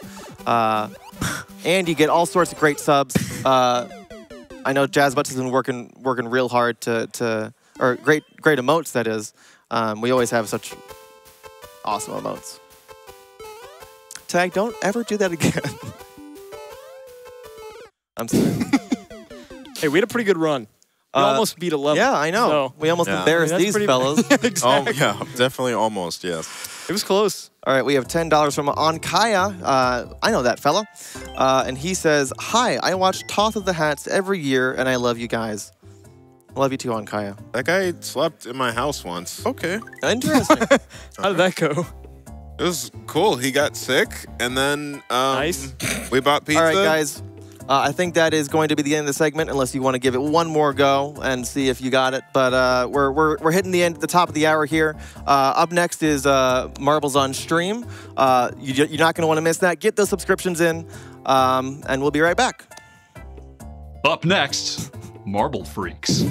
and you get all sorts of great subs. I know Jazzbutts has been working real hard or great emotes. That is, we always have such awesome emotes. Tag, don't ever do that again. I'm sorry. Hey, we had a pretty good run. We almost beat a level. Yeah, I know. So. We almost embarrassed these fellas. Exactly. Yeah, definitely almost, yes. It was close. All right, we have $10 from Onkaya. I know that fella. And he says, hi, I watch Toth of the Hats every year, and I love you guys. I love you too, Onkaya. That guy slept in my house once. Okay. Interesting. How did that go? It was cool. He got sick, and then nice. We bought pizza. All right, guys. I think that is going to be the end of the segment, unless you want to give it one more go and see if you got it. But we're hitting the end at the top of the hour here. Up next is Marbles on Stream. You're not going to want to miss that. Get those subscriptions in, and we'll be right back. Up next, Marble Freaks.